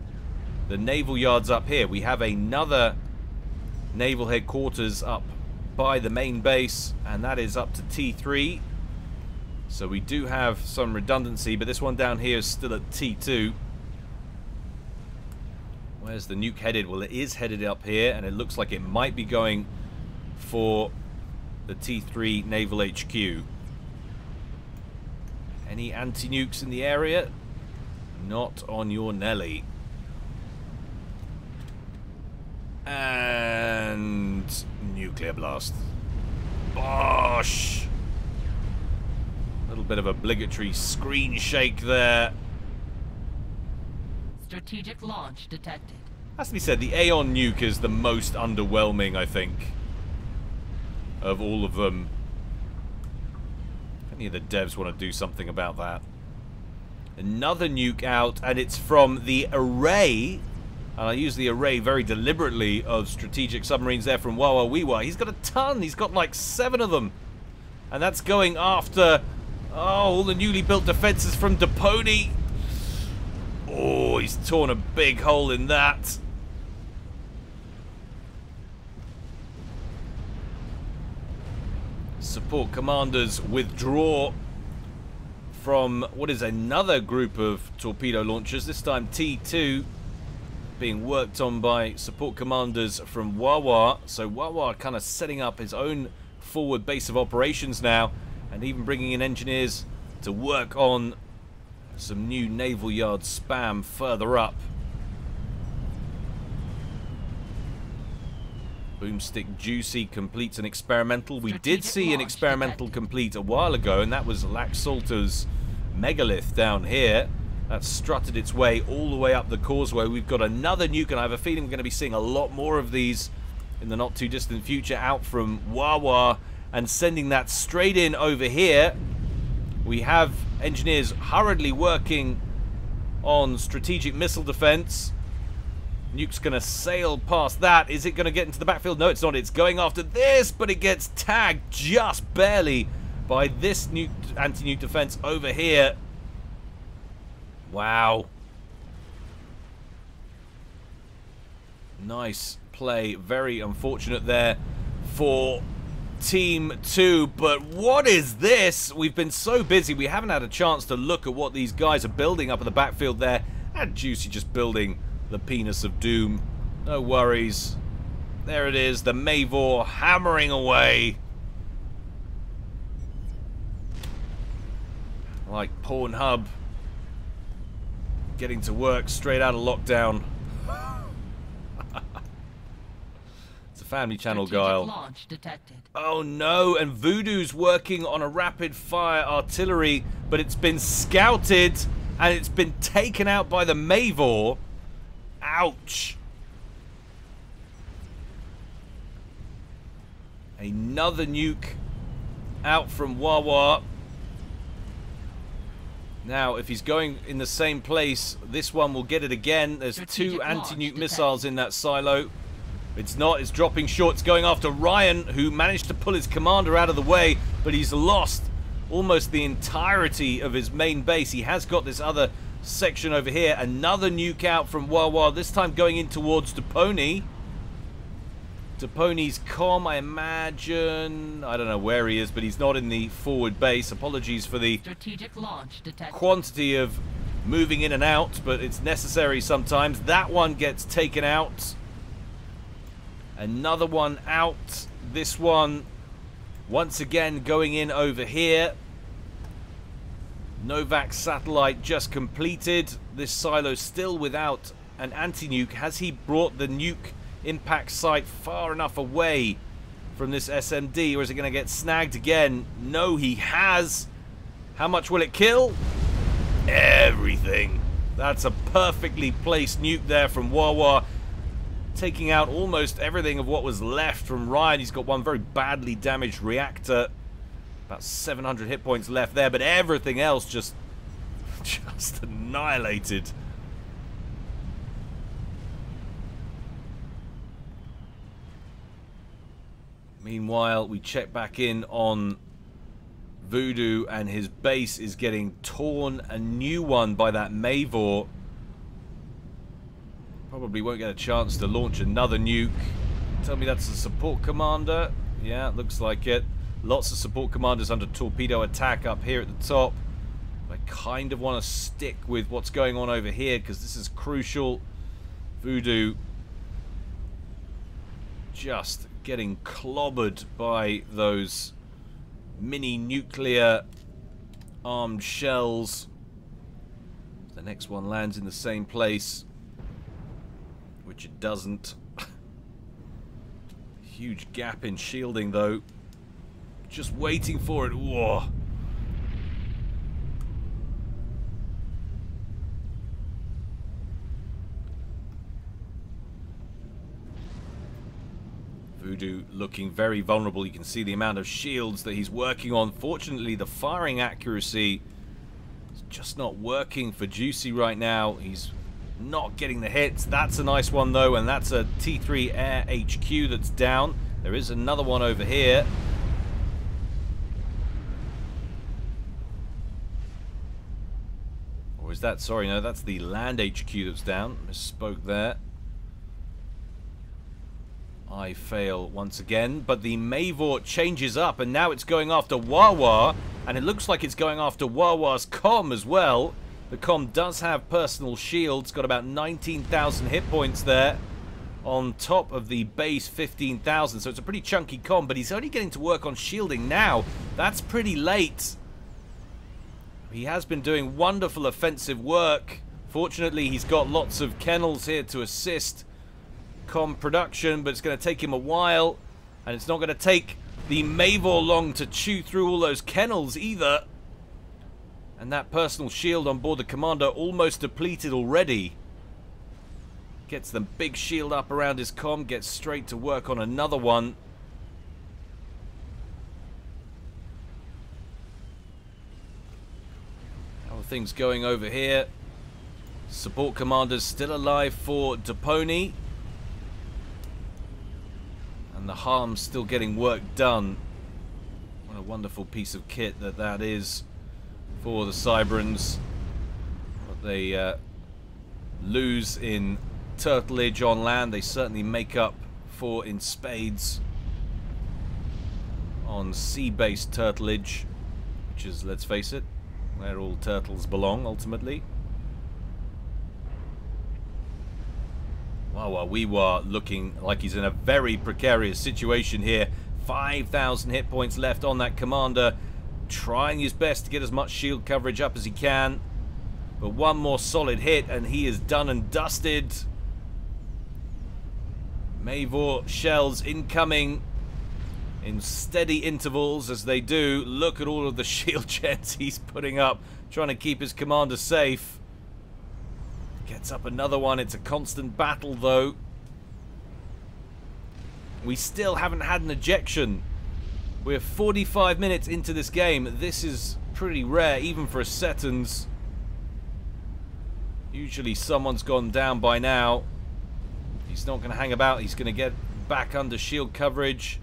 the naval yards up here. We have another naval headquarters up by the main base, and that is up to T three. So we do have some redundancy, but this one down here is still at T two. Where's the nuke headed? Well, it is headed up here, and it looks like it might be going for the T three naval H Q. Any anti-nukes in the area? Not on your Nelly. And nuclear blast. Bosh! A little bit of obligatory screen shake there. Strategic launch detected. As we said, the Aeon nuke is the most underwhelming, I think, of all of them. Any of the devs want to do something about that. Another nuke out, and it's from the array, and I use the array very deliberately, of strategic submarines there from Wawa Weewa. He's got a ton. He's got like seven of them, and that's going after, oh, all the newly built defenses from Deponi. Oh, he's torn a big hole in that. Support commanders withdraw from what is another group of torpedo launchers, this time T two, being worked on by support commanders from Wawa. So Wawa kind of setting up his own forward base of operations now, and even bringing in engineers to work on some new naval yard spam further up. Boomstick Juicy completes an experimental. We did see an experimental complete a while ago, and that was Laxalter's Megalith down here. That strutted its way all the way up the causeway. We've got another nuke, and I have a feeling we're going to be seeing a lot more of these in the not-too-distant future out from Wawa, and sending that straight in over here. We have engineers hurriedly working on strategic missile defense. Nuke's going to sail past that. Is it going to get into the backfield? No, it's not. It's going after this, but it gets tagged just barely by this nuke, anti-nuke defense over here. Wow. Nice play. Very unfortunate there for Team two. But what is this? We've been so busy, we haven't had a chance to look at what these guys are building up in the backfield there. And Juicy just building the penis of doom. No worries. There it is. The Mavor hammering away like Pornhub, getting to work straight out of lockdown. It's a family channel, Gyle. Oh no, and Voodoo's working on a rapid fire artillery, but it's been scouted and it's been taken out by the Mavor. Ouch. Another nuke out from Wawa. Now, if he's going in the same place, this one will get it again. There's two anti-nuke missiles in that silo. It's not. It's dropping short. It's going after Ryan, who managed to pull his commander out of the way, but he's lost almost the entirety of his main base. He has got this other section over here. Another nuke out from Wawa, this time going in towards Deponi. Deponi's comm, I imagine. I don't know where he is, but he's not in the forward base. Apologies for the quantity of moving in and out, but it's necessary sometimes. That one gets taken out. Another one out. This one once again going in over here. Novak's satellite just completed. This silo still without an anti-nuke. Has he brought the nuke impact site far enough away from this S M D, or is it going to get snagged again? No, he has. How much will it kill? Everything. That's a perfectly placed nuke there from Wawa, taking out almost everything of what was left from Ryan. He's got one very badly damaged reactor, about seven hundred hit points left there, but everything else just just annihilated. Meanwhile, we check back in on Voodoo, and his base is getting torn a new one by that Mavor. Probably won't get a chance to launch another nuke. Tell me that's a support commander. Yeah, looks like it. Lots of support commanders under torpedo attack up here at the top. I kind of want to stick with what's going on over here because this is crucial. Voodoo just getting clobbered by those mini nuclear armed shells. The next one lands in the same place, which it doesn't. Huge gap in shielding though, just waiting for it. Whoa. Voodoo looking very vulnerable. You can see the amount of shields that he's working on. Fortunately, the firing accuracy is just not working for Juicy right now. He's not getting the hits. That's a nice one, though, and that's a T three Air H Q that's down. There is another one over here. Or is that... Sorry, no, that's the land H Q that's down. Misspoke there. I fail once again, but the Mavor changes up, and now it's going after Wawa, and it looks like it's going after Wawa's comm as well. The comm does have personal shields, got about nineteen thousand hit points there on top of the base fifteen thousand, so it's a pretty chunky comm, but he's only getting to work on shielding now. That's pretty late. He has been doing wonderful offensive work. Fortunately, he's got lots of kennels here to assist comm production, but it's going to take him a while, and it's not going to take the Mavor long to chew through all those kennels either. And that personal shield on board the commander almost depleted already. Gets the big shield up around his comm, gets straight to work on another one. How are things going over here? Support commander's still alive for Deponi. And the harm's still getting work done. What a wonderful piece of kit that that is for the Cybrans. What they uh, lose in turtleage on land, they certainly make up for in spades on sea-based turtleage, which is, let's face it, where all turtles belong ultimately. Wawa Weewa looking like he's in a very precarious situation here. five thousand hit points left on that commander. Trying his best to get as much shield coverage up as he can. But one more solid hit and he is done and dusted. Mavor shells incoming in steady intervals as they do. Look at all of the shield jets he's putting up, trying to keep his commander safe. Gets up another one. It's a constant battle, though. We still haven't had an ejection. We're forty-five minutes into this game. This is pretty rare, even for a Seton's. Usually someone's gone down by now. He's not going to hang about. He's going to get back under shield coverage.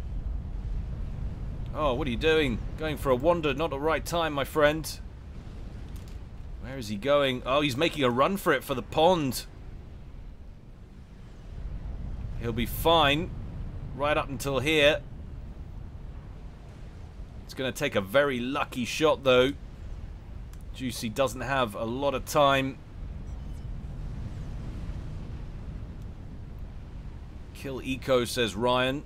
Oh, what are you doing? Going for a wander. Not at the right time, my friend. Where is he going? Oh, he's making a run for it for the pond. He'll be fine right up until here. It's going to take a very lucky shot, though. Juicy doesn't have a lot of time. Kill Eco, says Ryan.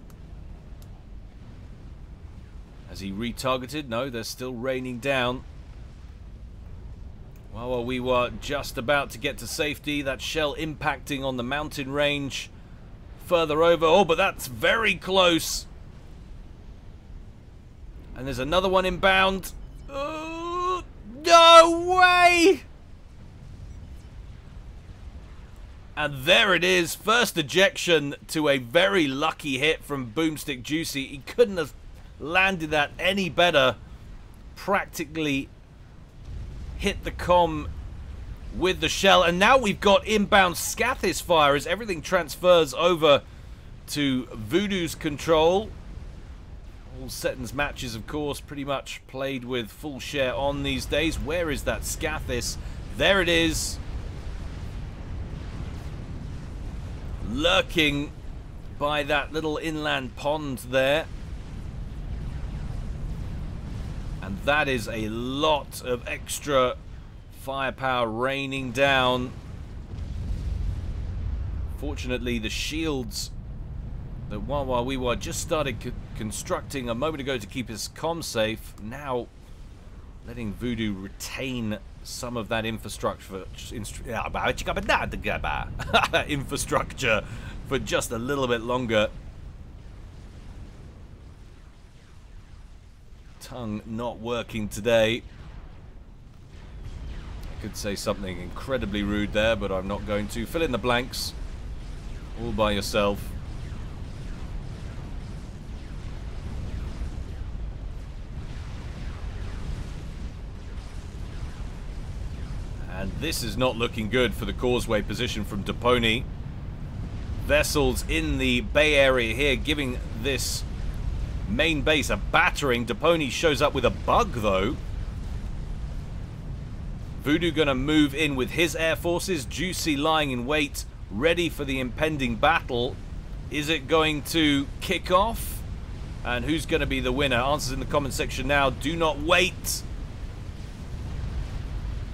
Has he retargeted? No, they're still raining down. Wawa Weewa just about to get to safety. That shell impacting on the mountain range. Further over. Oh, but that's very close. And there's another one inbound. Uh, no way! And there it is. First ejection to a very lucky hit from Boomstick Juicy. He couldn't have landed that any better. Practically hit the comm with the shell. And now we've got inbound Scathis fire as everything transfers over to Voodoo's control. All Seton's matches, of course, pretty much played with full share on these days. Where is that Scathis? There it is. Lurking by that little inland pond there. And that is a lot of extra firepower raining down. Fortunately, the shields that Wawa Weewa just started co constructing a moment ago to keep his comm safe, now letting Voodoo retain some of that infrastructure infrastructure for just a little bit longer. Tongue not working today. I could say something incredibly rude there, but I'm not going to. Fill in the blanks all by yourself. And this is not looking good for the causeway position from Deponi. Vessels in the Bay Area here giving this main base a battering. Deponi shows up with a bug, though. Voodoo going to move in with his air forces. Juicy lying in wait, ready for the impending battle. Is it going to kick off? And who's going to be the winner? Answers in the comment section now. Do not wait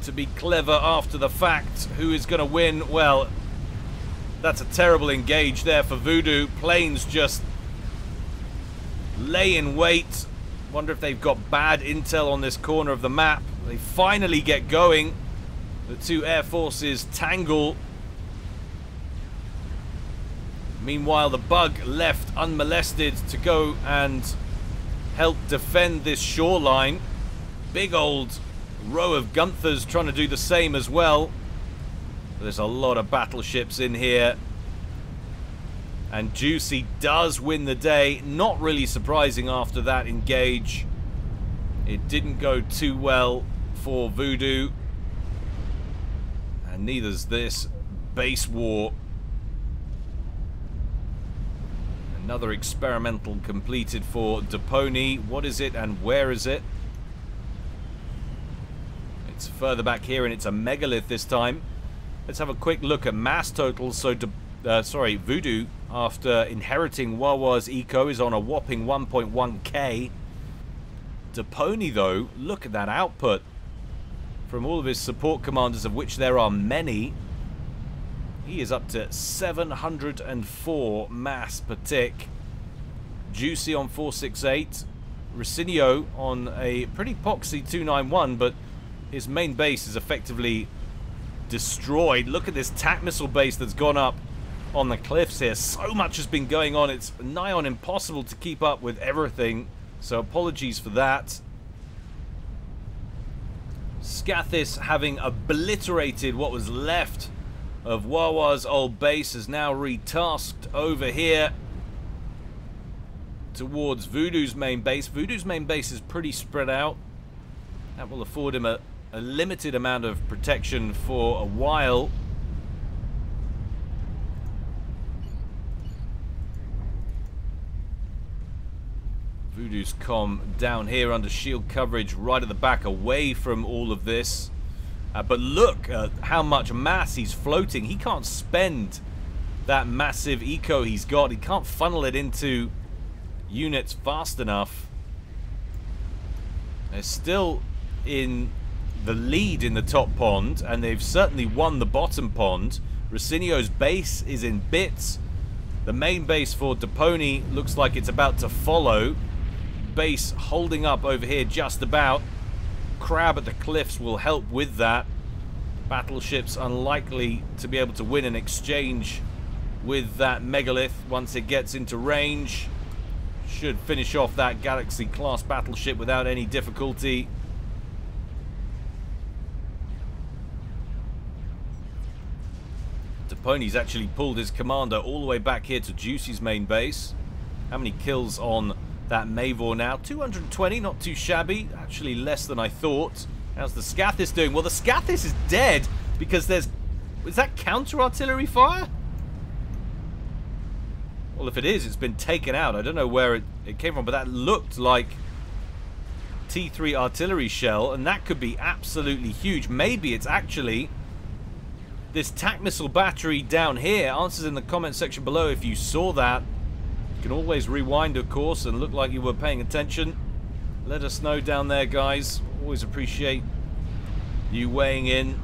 to be clever after the fact. Who is going to win? Well, that's a terrible engage there for Voodoo. Planes just lay in wait. Wonder if they've got bad intel on this corner of the map. They finally get going. The two air forces tangle. Meanwhile, the bug left unmolested to go and help defend this shoreline. Big old row of Gunthers trying to do the same as well. There's a lot of battleships in here. And Juicy does win the day. Not really surprising after that engage. It didn't go too well for Voodoo. And neither's this base war. Another experimental completed for Deponi. What is it and where is it? It's further back here, and it's a Megalith this time. Let's have a quick look at mass totals. So, De uh, sorry, Voodoo, after inheriting Wawa's eco, is on a whopping one point one K. Deponi, though, look at that output from all of his support commanders, of which there are many. He is up to seven hundred and four mass per tick. Juicy on four sixty-eight. Ricinho on a pretty poxy two ninety-one, but his main base is effectively destroyed. Look at this tac missile base that's gone up on the cliffs here. So much has been going on. It's nigh on impossible to keep up with everything. So apologies for that. Scathis, having obliterated what was left of Wawa's old base, is now retasked over here towards Voodoo's main base. Voodoo's main base is pretty spread out. That will afford him a a limited amount of protection for a while. Voodoo's comm down here under shield coverage, right at the back, away from all of this. Uh, but look at how much mass he's floating. He can't spend that massive eco he's got. He can't funnel it into units fast enough. There's still in the lead in the top pond, and they've certainly won the bottom pond. Rosinio's base is in bits. The main base for Deponi looks like it's about to follow. Base holding up over here just about. Crab at the cliffs will help with that. Battleships unlikely to be able to win an exchange with that Megalith once it gets into range. Should finish off that Galaxy class battleship without any difficulty. Deponi's actually pulled his commander all the way back here to Juicy's main base. How many kills on that Mavor now? two hundred twenty, not too shabby. Actually less than I thought. How's the Scathis doing? Well, the Scathis is dead because there's... Is that counter-artillery fire? Well, if it is, it's been taken out. I don't know where it, it came from, but that looked like T three artillery shell, and that could be absolutely huge. Maybe it's actually this TAC missile battery down here. Answers in the comment section below if you saw that. You can always rewind, of course, and look like you were paying attention. Let us know down there, guys. Always appreciate you weighing in.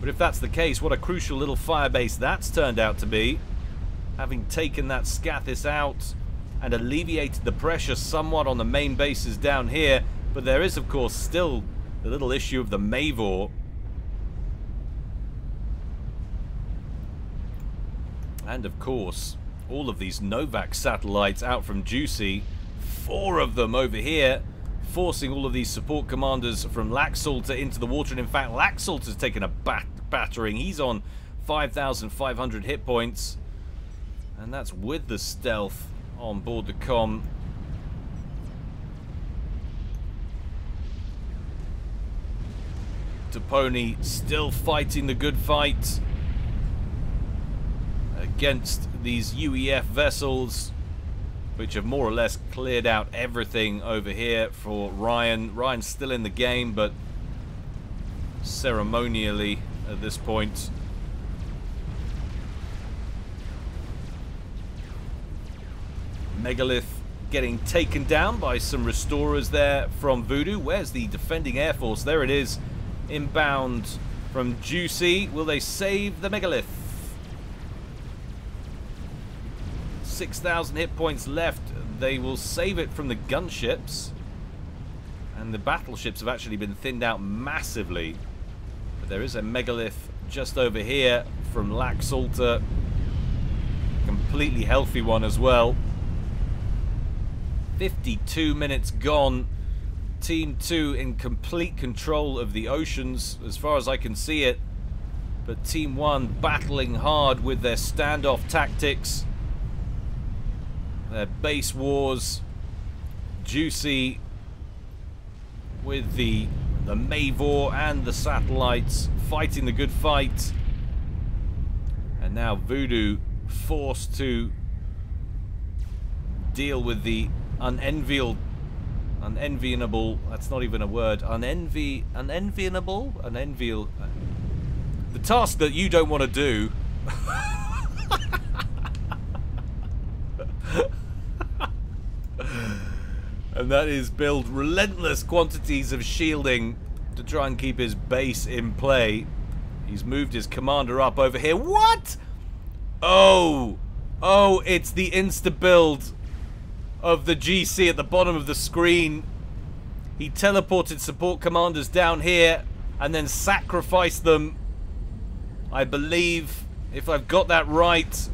But if that's the case, what a crucial little firebase that's turned out to be. Having taken that Scathis out and alleviated the pressure somewhat on the main bases down here. But there is, of course, still the little issue of the Mavor. And, of course, all of these Novak satellites out from Juicy. Four of them over here, forcing all of these support commanders from Laxalter into the water. And, in fact, Laxalter's taken a bat battering. He's on five thousand five hundred hit points. And that's with the stealth on board the comm. Deponi still fighting the good fight against these U E F vessels, which have more or less cleared out everything over here for Ryan. Ryan's still in the game, but ceremonially at this point. Megalith getting taken down by some restorers there from Voodoo. Where's the defending air force? There it is, inbound from Juicy. Will they save the Megalith? six thousand hit points left. They will save it from the gunships. And the battleships have actually been thinned out massively. But there is a Megalith just over here from Laxalter. Completely healthy one as well. fifty-two minutes gone. Team two in complete control of the oceans as far as I can see it. But Team one battling hard with their standoff tactics, their base wars. Juicy with the, the Mavor and the satellites fighting the good fight. And now Voodoo forced to deal with the unenviable, unenviable, that's not even a word, unenvy, unenviable, unenviable, the task that you don't want to do. And that is build relentless quantities of shielding to try and keep his base in play. He's moved his commander up over here. What? Oh, oh, it's the insta-build of the G C at the bottom of the screen. He teleported support commanders down here and then sacrificed them, I believe, if I've got that right,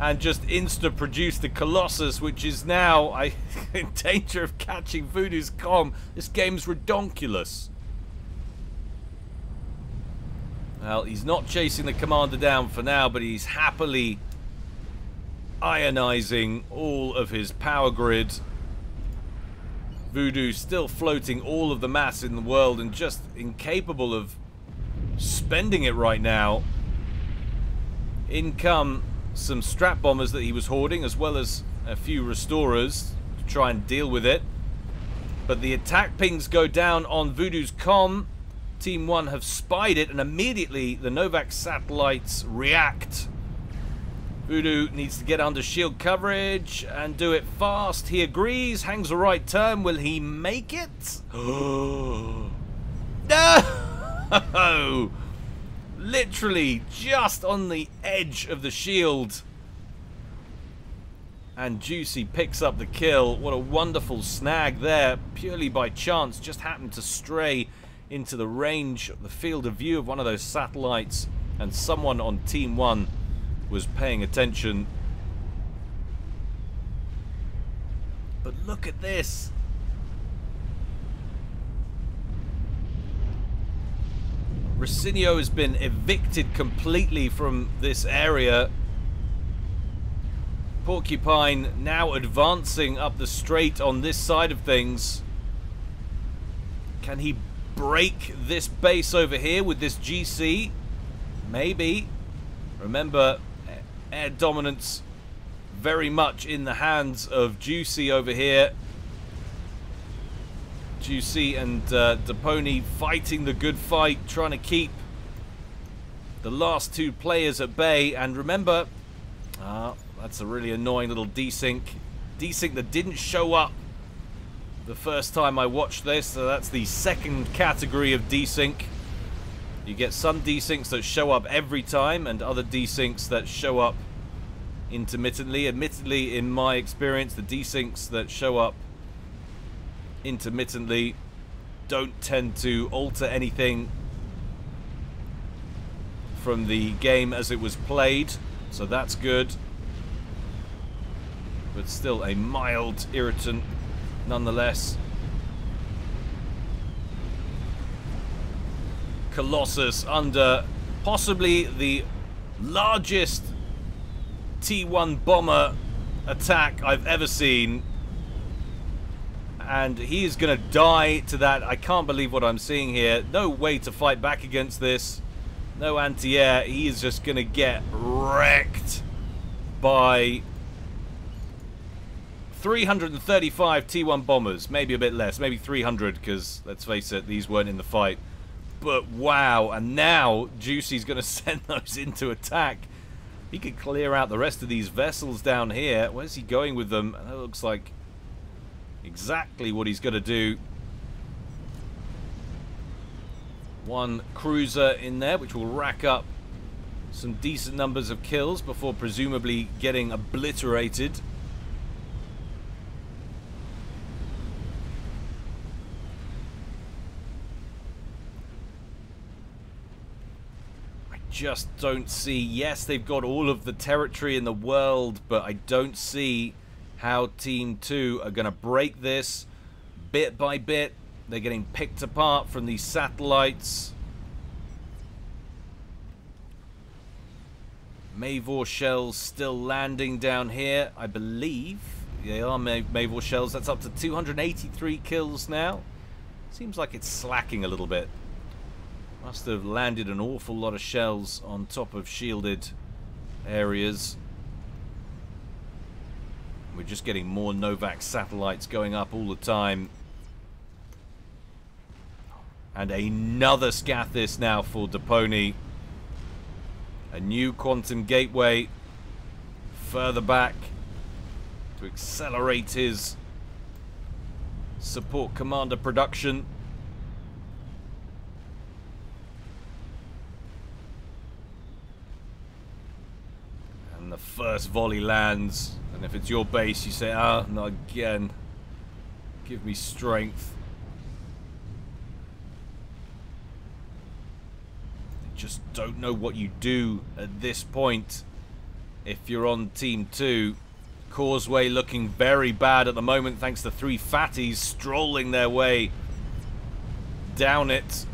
and just insta-produced the Colossus, which is now I, in danger of catching Voodoo's comm. This game's redonkulous. Well, he's not chasing the commander down for now, but he's happily ionizing all of his power grid. Voodoo still floating all of the mass in the world and just incapable of spending it right now. In come some strap bombers that he was hoarding, as well as a few restorers to try and deal with it. But the attack pings go down on Voodoo's comm. Team one have spied it, and immediately the Novak satellites react. Voodoo needs to get under shield coverage and do it fast. He agrees, hangs the right turn. Will he make it? No! Literally just on the edge of the shield. And Juicy picks up the kill. What a wonderful snag there. Purely by chance, just happened to stray into the range, the field of view of one of those satellites. And someone on Team one was paying attention. But look at this. Rosinio has been evicted completely from this area. Porcupine now advancing up the straight on this side of things. Can he break this base over here with this G C? Maybe. Remember, air dominance very much in the hands of Juicy over here. Juicy and uh, Deponi fighting the good fight, trying to keep the last two players at bay. And remember, uh, that's a really annoying little desync. Desync that didn't show up the first time I watched this, so that's the second category of desync. You get some desyncs that show up every time and other desyncs that show up intermittently. Admittedly, in my experience, the desyncs that show up intermittently don't tend to alter anything from the game as it was played, so that's good, but still a mild irritant nonetheless. Colossus under possibly the largest T one bomber attack I've ever seen. And he is going to die to that. I can't believe what I'm seeing here. No way to fight back against this. No anti-air. He is just going to get wrecked by three hundred thirty-five T one bombers. Maybe a bit less. Maybe three hundred, because, let's face it, these weren't in the fight. But wow. And now Juicy's going to send those into attack. He could clear out the rest of these vessels down here. Where's he going with them? That looks like exactly what he's going to do. One cruiser in there, which will rack up some decent numbers of kills before presumably getting obliterated. I just don't see... Yes, they've got all of the territory in the world, but I don't see how Team two are going to break this bit by bit. They're getting picked apart from these satellites. Mavor shells still landing down here, I believe. They are Mavor shells. That's up to two hundred eighty-three kills now. Seems like it's slacking a little bit. Must have landed an awful lot of shells on top of shielded areas. We're just getting more Novak satellites going up all the time. And another Scathis now for Deponi. A new quantum gateway further back to accelerate his support commander production. And the first volley lands. And if it's your base, you say, ah, not again. Give me strength. They just don't know what you do at this point if you're on Team two. Causeway looking very bad at the moment, thanks to three fatties strolling their way down it.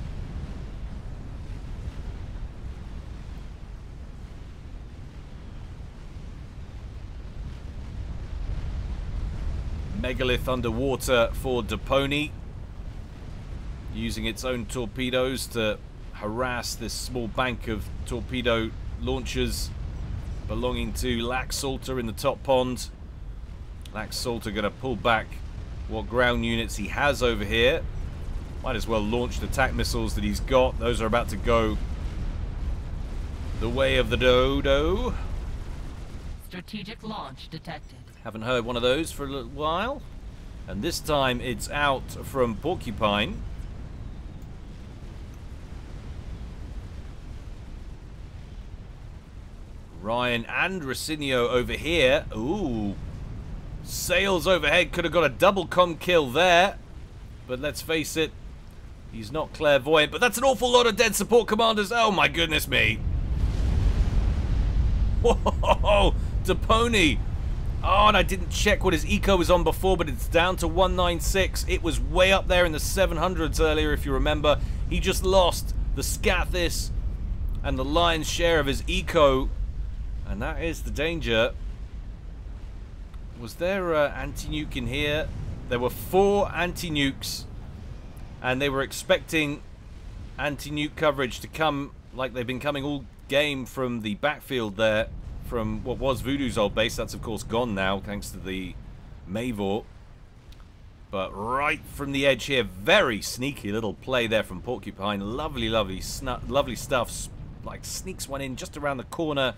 Megalith underwater for Deponi, using its own torpedoes to harass this small bank of torpedo launchers belonging to Laxalter in the top pond. Laxalter going to pull back what ground units he has over here. Might as well launch the attack missiles that he's got. Those are about to go the way of the dodo. Strategic launch detected. Haven't heard one of those for a little while. And this time it's out from Porcupine. Ryan and Rosinio over here. Ooh. Sails overhead. Could have got a double com kill there. But let's face it, he's not clairvoyant. But that's an awful lot of dead support commanders. Oh my goodness me. Whoa. Deponi. Oh, and I didn't check what his eco was on before, but it's down to one ninety-six. It was way up there in the seven hundreds earlier, if you remember. He just lost the Scathis and the lion's share of his eco, and that is the danger. Was there uh, anti-nuke in here? There were four anti-nukes, and they were expecting anti-nuke coverage to come like they've been coming all game from the backfield there. From what was Voodoo's old base, that's of course gone now thanks to the Mavor. But right from the edge here, very sneaky little play there from Porcupine. Lovely, lovely, lovely stuff. Like sneaks one in just around the corner,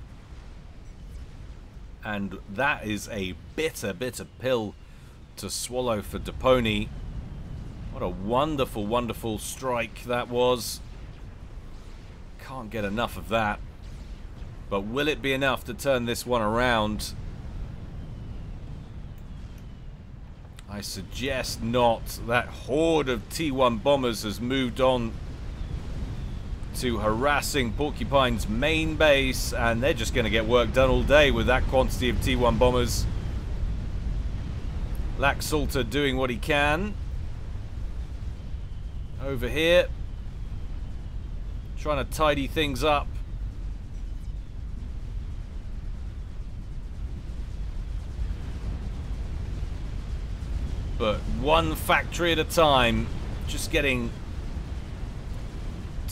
and that is a bitter, bitter pill to swallow for Deponi. What a wonderful, wonderful strike that was. Can't get enough of that. But will it be enough to turn this one around? I suggest not. That horde of T one bombers has moved on to harassing Porcupine's main base, and they're just going to get work done all day with that quantity of T one bombers. Laxalter doing what he can over here, trying to tidy things up. But one factory at a time, just getting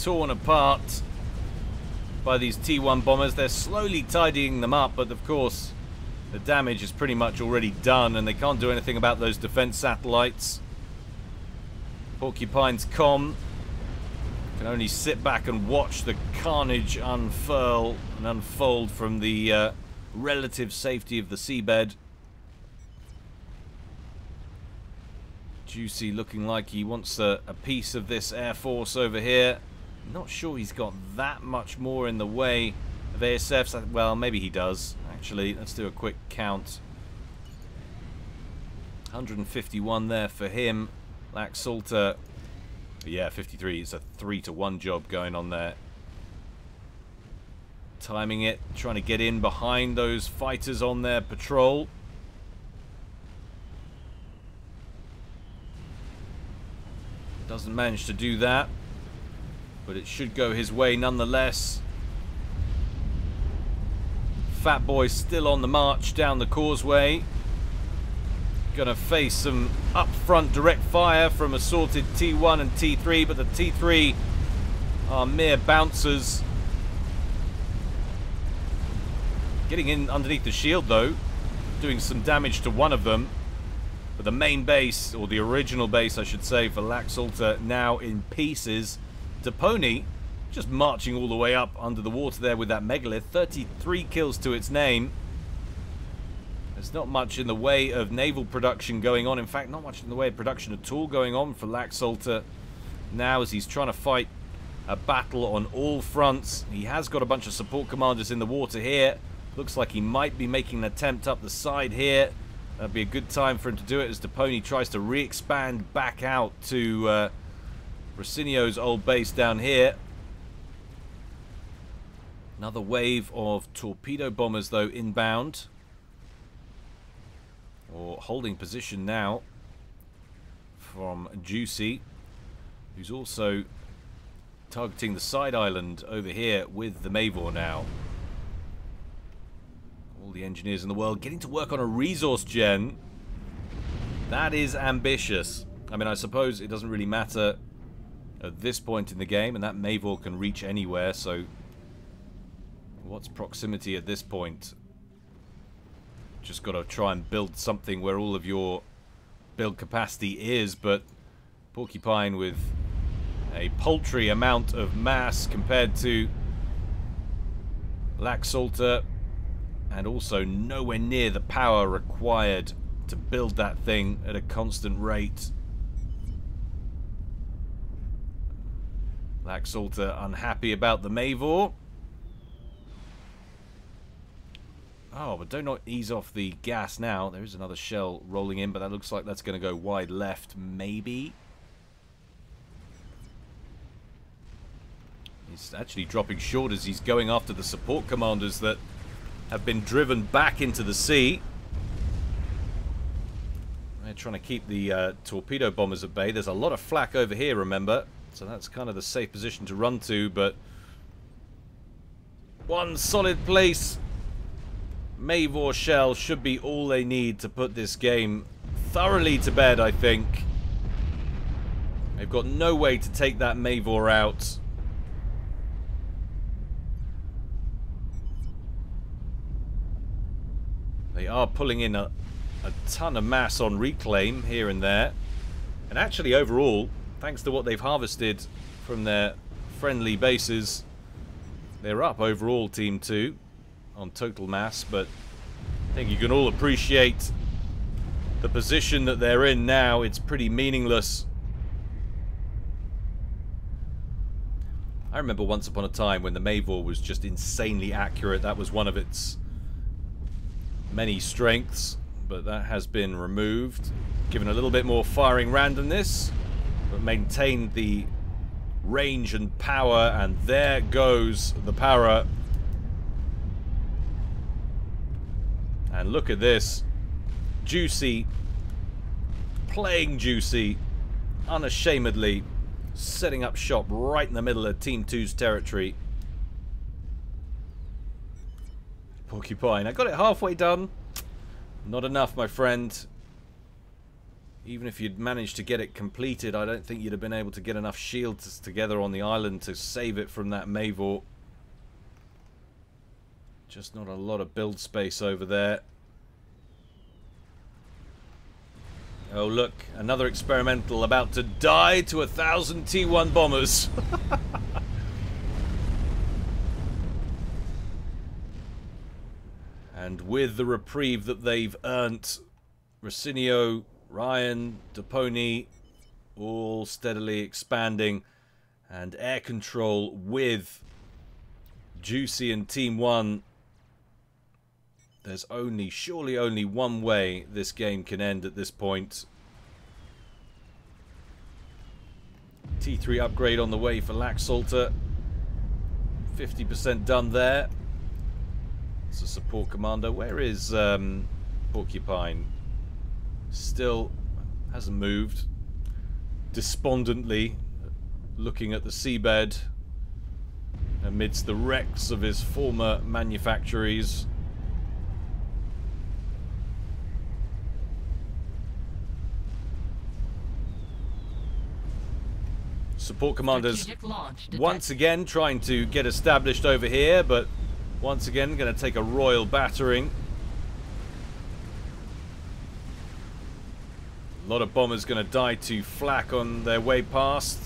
torn apart by these T one bombers. They're slowly tidying them up, but of course the damage is pretty much already done, and they can't do anything about those defense satellites. Porcupine's comm can only sit back and watch the carnage unfurl and unfold from the uh, relative safety of the seabed. Juicy looking like he wants a, a piece of this air force over here. Not sure he's got that much more in the way of A S Fs. Well, maybe he does, actually. Let's do a quick count. one hundred fifty-one there for him. Laxalter, yeah, fifty-three. It's a three to one job going on there. Timing it, trying to get in behind those fighters on their patrol. Doesn't manage to do that, but it should go his way nonetheless. Fat Boy still on the march down the causeway. Gonna face some up front direct fire from assorted T one and T three, but the T three are mere bouncers. Getting in underneath the shield though, doing some damage to one of them. But the main base, or the original base I should say, for Laxalter now in pieces. Deponi just marching all the way up under the water there with that Megalith. thirty-three kills to its name. There's not much in the way of naval production going on. In fact, not much in the way of production at all going on for Laxalter now, as he's trying to fight a battle on all fronts. He has got a bunch of support commanders in the water here. Looks like he might be making an attempt up the side here. That'd be a good time for him to do it as Deponi tries to re-expand back out to uh, Rosinio's old base down here. Another wave of torpedo bombers, though, inbound. Or holding position now from Juicy, who's also targeting the side island over here with the Mavor now. All the engineers in the world getting to work on a resource gen. That is ambitious. I mean, I suppose it doesn't really matter at this point in the game, and that Mavor can reach anywhere, so what's proximity at this point? Just got to try and build something where all of your build capacity is, but Porcupine with a paltry amount of mass compared to Laxalter, and also nowhere near the power required to build that thing at a constant rate. Laxalter unhappy about the Mavor. Oh, but do not ease off the gas now. There is another shell rolling in, but that looks like that's going to go wide left, maybe. He's actually dropping short as he's going after the support commanders that have been driven back into the sea. They're trying to keep the uh, torpedo bombers at bay. There's a lot of flak over here, remember. So that's kind of the safe position to run to, but... one solid place. Mavor shell should be all they need to put this game thoroughly to bed, I think. They've got no way to take that Mavor out. They are pulling in a, a ton of mass on reclaim here and there. And actually, overall, thanks to what they've harvested from their friendly bases, they're up overall, Team two, on total mass. But I think you can all appreciate the position that they're in now. It's pretty meaningless. I remember once upon a time when the Mavor was just insanely accurate. That was one of its... many strengths, but that has been removed, given a little bit more firing randomness, but maintained the range and power, and there goes the para. And look at this. Juicy, playing Juicy, unashamedly, setting up shop right in the middle of Team two's territory. Porcupine. I got it halfway done. Not enough, my friend. Even if you'd managed to get it completed, I don't think you'd have been able to get enough shields together on the island to save it from that Mavor. Just not a lot of build space over there. Oh, look. Another experimental about to die to a thousand T one bombers. And with the reprieve that they've earned, Rosinio, Ryan, Deponi, all steadily expanding. And air control with Juicy and Team one. There's only, surely only one way this game can end at this point. T three upgrade on the way for Laxalter. fifty percent done there. It's a support commander. Where is um, Porcupine? Still hasn't moved. Despondently looking at the seabed amidst the wrecks of his former manufactories. Support commanders once again trying to get established over here, but once again, going to take a royal battering. A lot of bombers going to die to flak on their way past.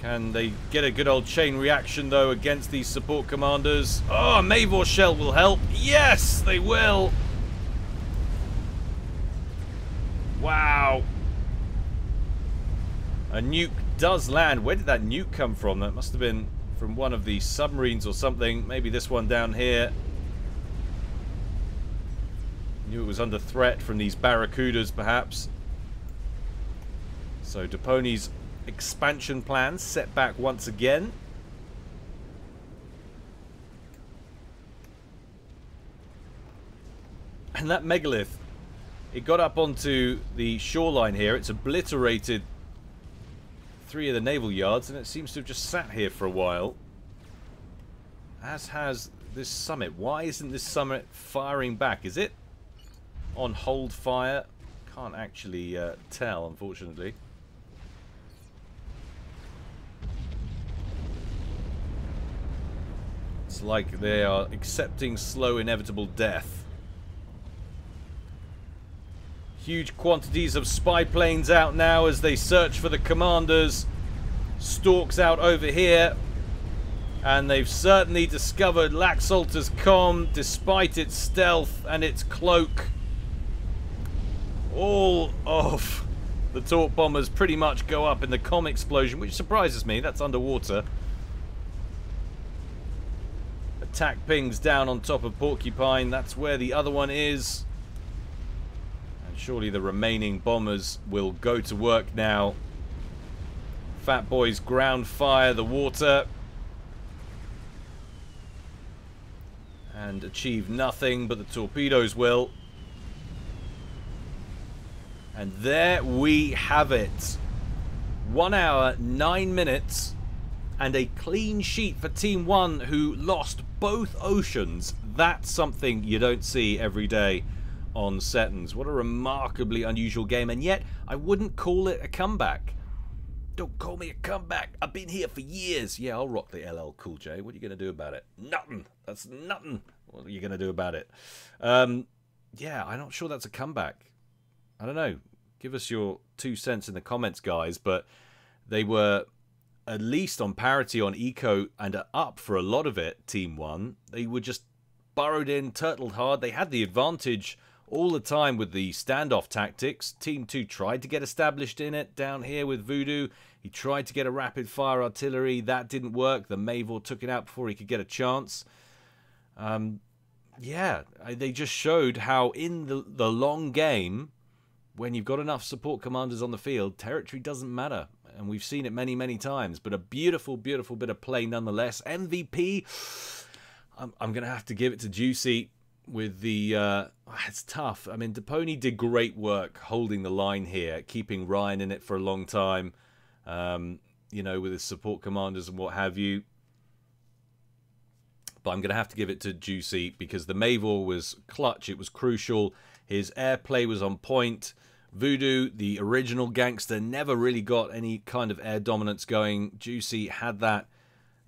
Can they get a good old chain reaction, though, against these support commanders? Oh, Mavor shell will help. Yes, they will. Wow. A nuke does land. Where did that nuke come from? That must have been... from one of the submarines or something. Maybe this one down here. Knew it was under threat from these Barracudas, perhaps. So Deponi's expansion plans set back once again. And that Megalith, it got up onto the shoreline here. It's obliterated three of the naval yards, and it seems to have just sat here for a while, as has this summit. Why isn't this summit firing back? Is it on hold fire? Can't actually uh, tell, unfortunately. It's like they are accepting slow, inevitable death. Huge quantities of spy planes out now as they search for the commanders. Stalks out over here. And they've certainly discovered Laxalter's comm, despite its stealth and its cloak. All of the torp bombers pretty much go up in the comm explosion, which surprises me. That's underwater. But attack pings down on top of Porcupine. That's where the other one is. And surely the remaining bombers will go to work now. Fat Boys ground fire the water and achieve nothing, but the torpedoes will. And there we have it. One hour, nine minutes, and a clean sheet for Team One, who lost both oceans. That's something you don't see every day on Seton's. What a remarkably unusual game, and yet I wouldn't call it a comeback. Don't call me a comeback. I've been here for years. Yeah, I'll rock the L L Cool J. What are you going to do about it? Nothing. That's nothing. What are you going to do about it? Um, yeah, I'm not sure that's a comeback. I don't know. Give us your two cents in the comments, guys. But they were at least on parity on eco and are up for a lot of it, Team One. They were just burrowed in, turtled hard. They had the advantage all the time with the standoff tactics. Team two tried to get established in it down here with Voodoo. He tried to get a rapid fire artillery. That didn't work. The Mavor took it out before he could get a chance. Um, yeah, they just showed how in the, the long game, when you've got enough support commanders on the field, territory doesn't matter. And we've seen it many, many times. But a beautiful, beautiful bit of play nonetheless. M V P, I'm, I'm going to have to give it to Juicy. With the, uh, it's tough. I mean, Deponi did great work holding the line here, keeping Ryan in it for a long time, um, you know, with his support commanders and what have you. But I'm going to have to give it to Juicy because the Mavor was clutch. It was crucial. His airplay was on point. Voodoo, the original gangster, never really got any kind of air dominance going. Juicy had that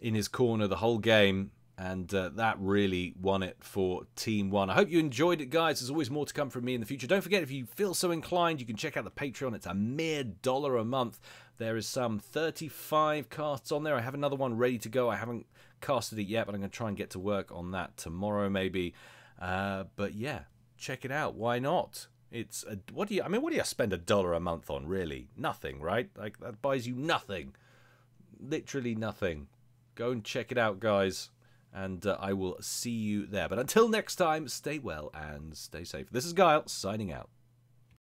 in his corner the whole game. And uh, that really won it for Team One. I hope you enjoyed it, guys. There's always more to come from me in the future. Don't forget, if you feel so inclined, you can check out the Patreon. It's a mere dollar a month. There is some thirty-five casts on there. I have another one ready to go. I haven't casted it yet, but I'm going to try and get to work on that tomorrow, maybe. Uh, but yeah, check it out. Why not? It's a, what do you? I mean, what do you spend a dollar a month on? Really, nothing, right? Like that buys you nothing, literally nothing. Go and check it out, guys. And uh, I will see you there. But until next time, stay well and stay safe. This is Gyle, signing out.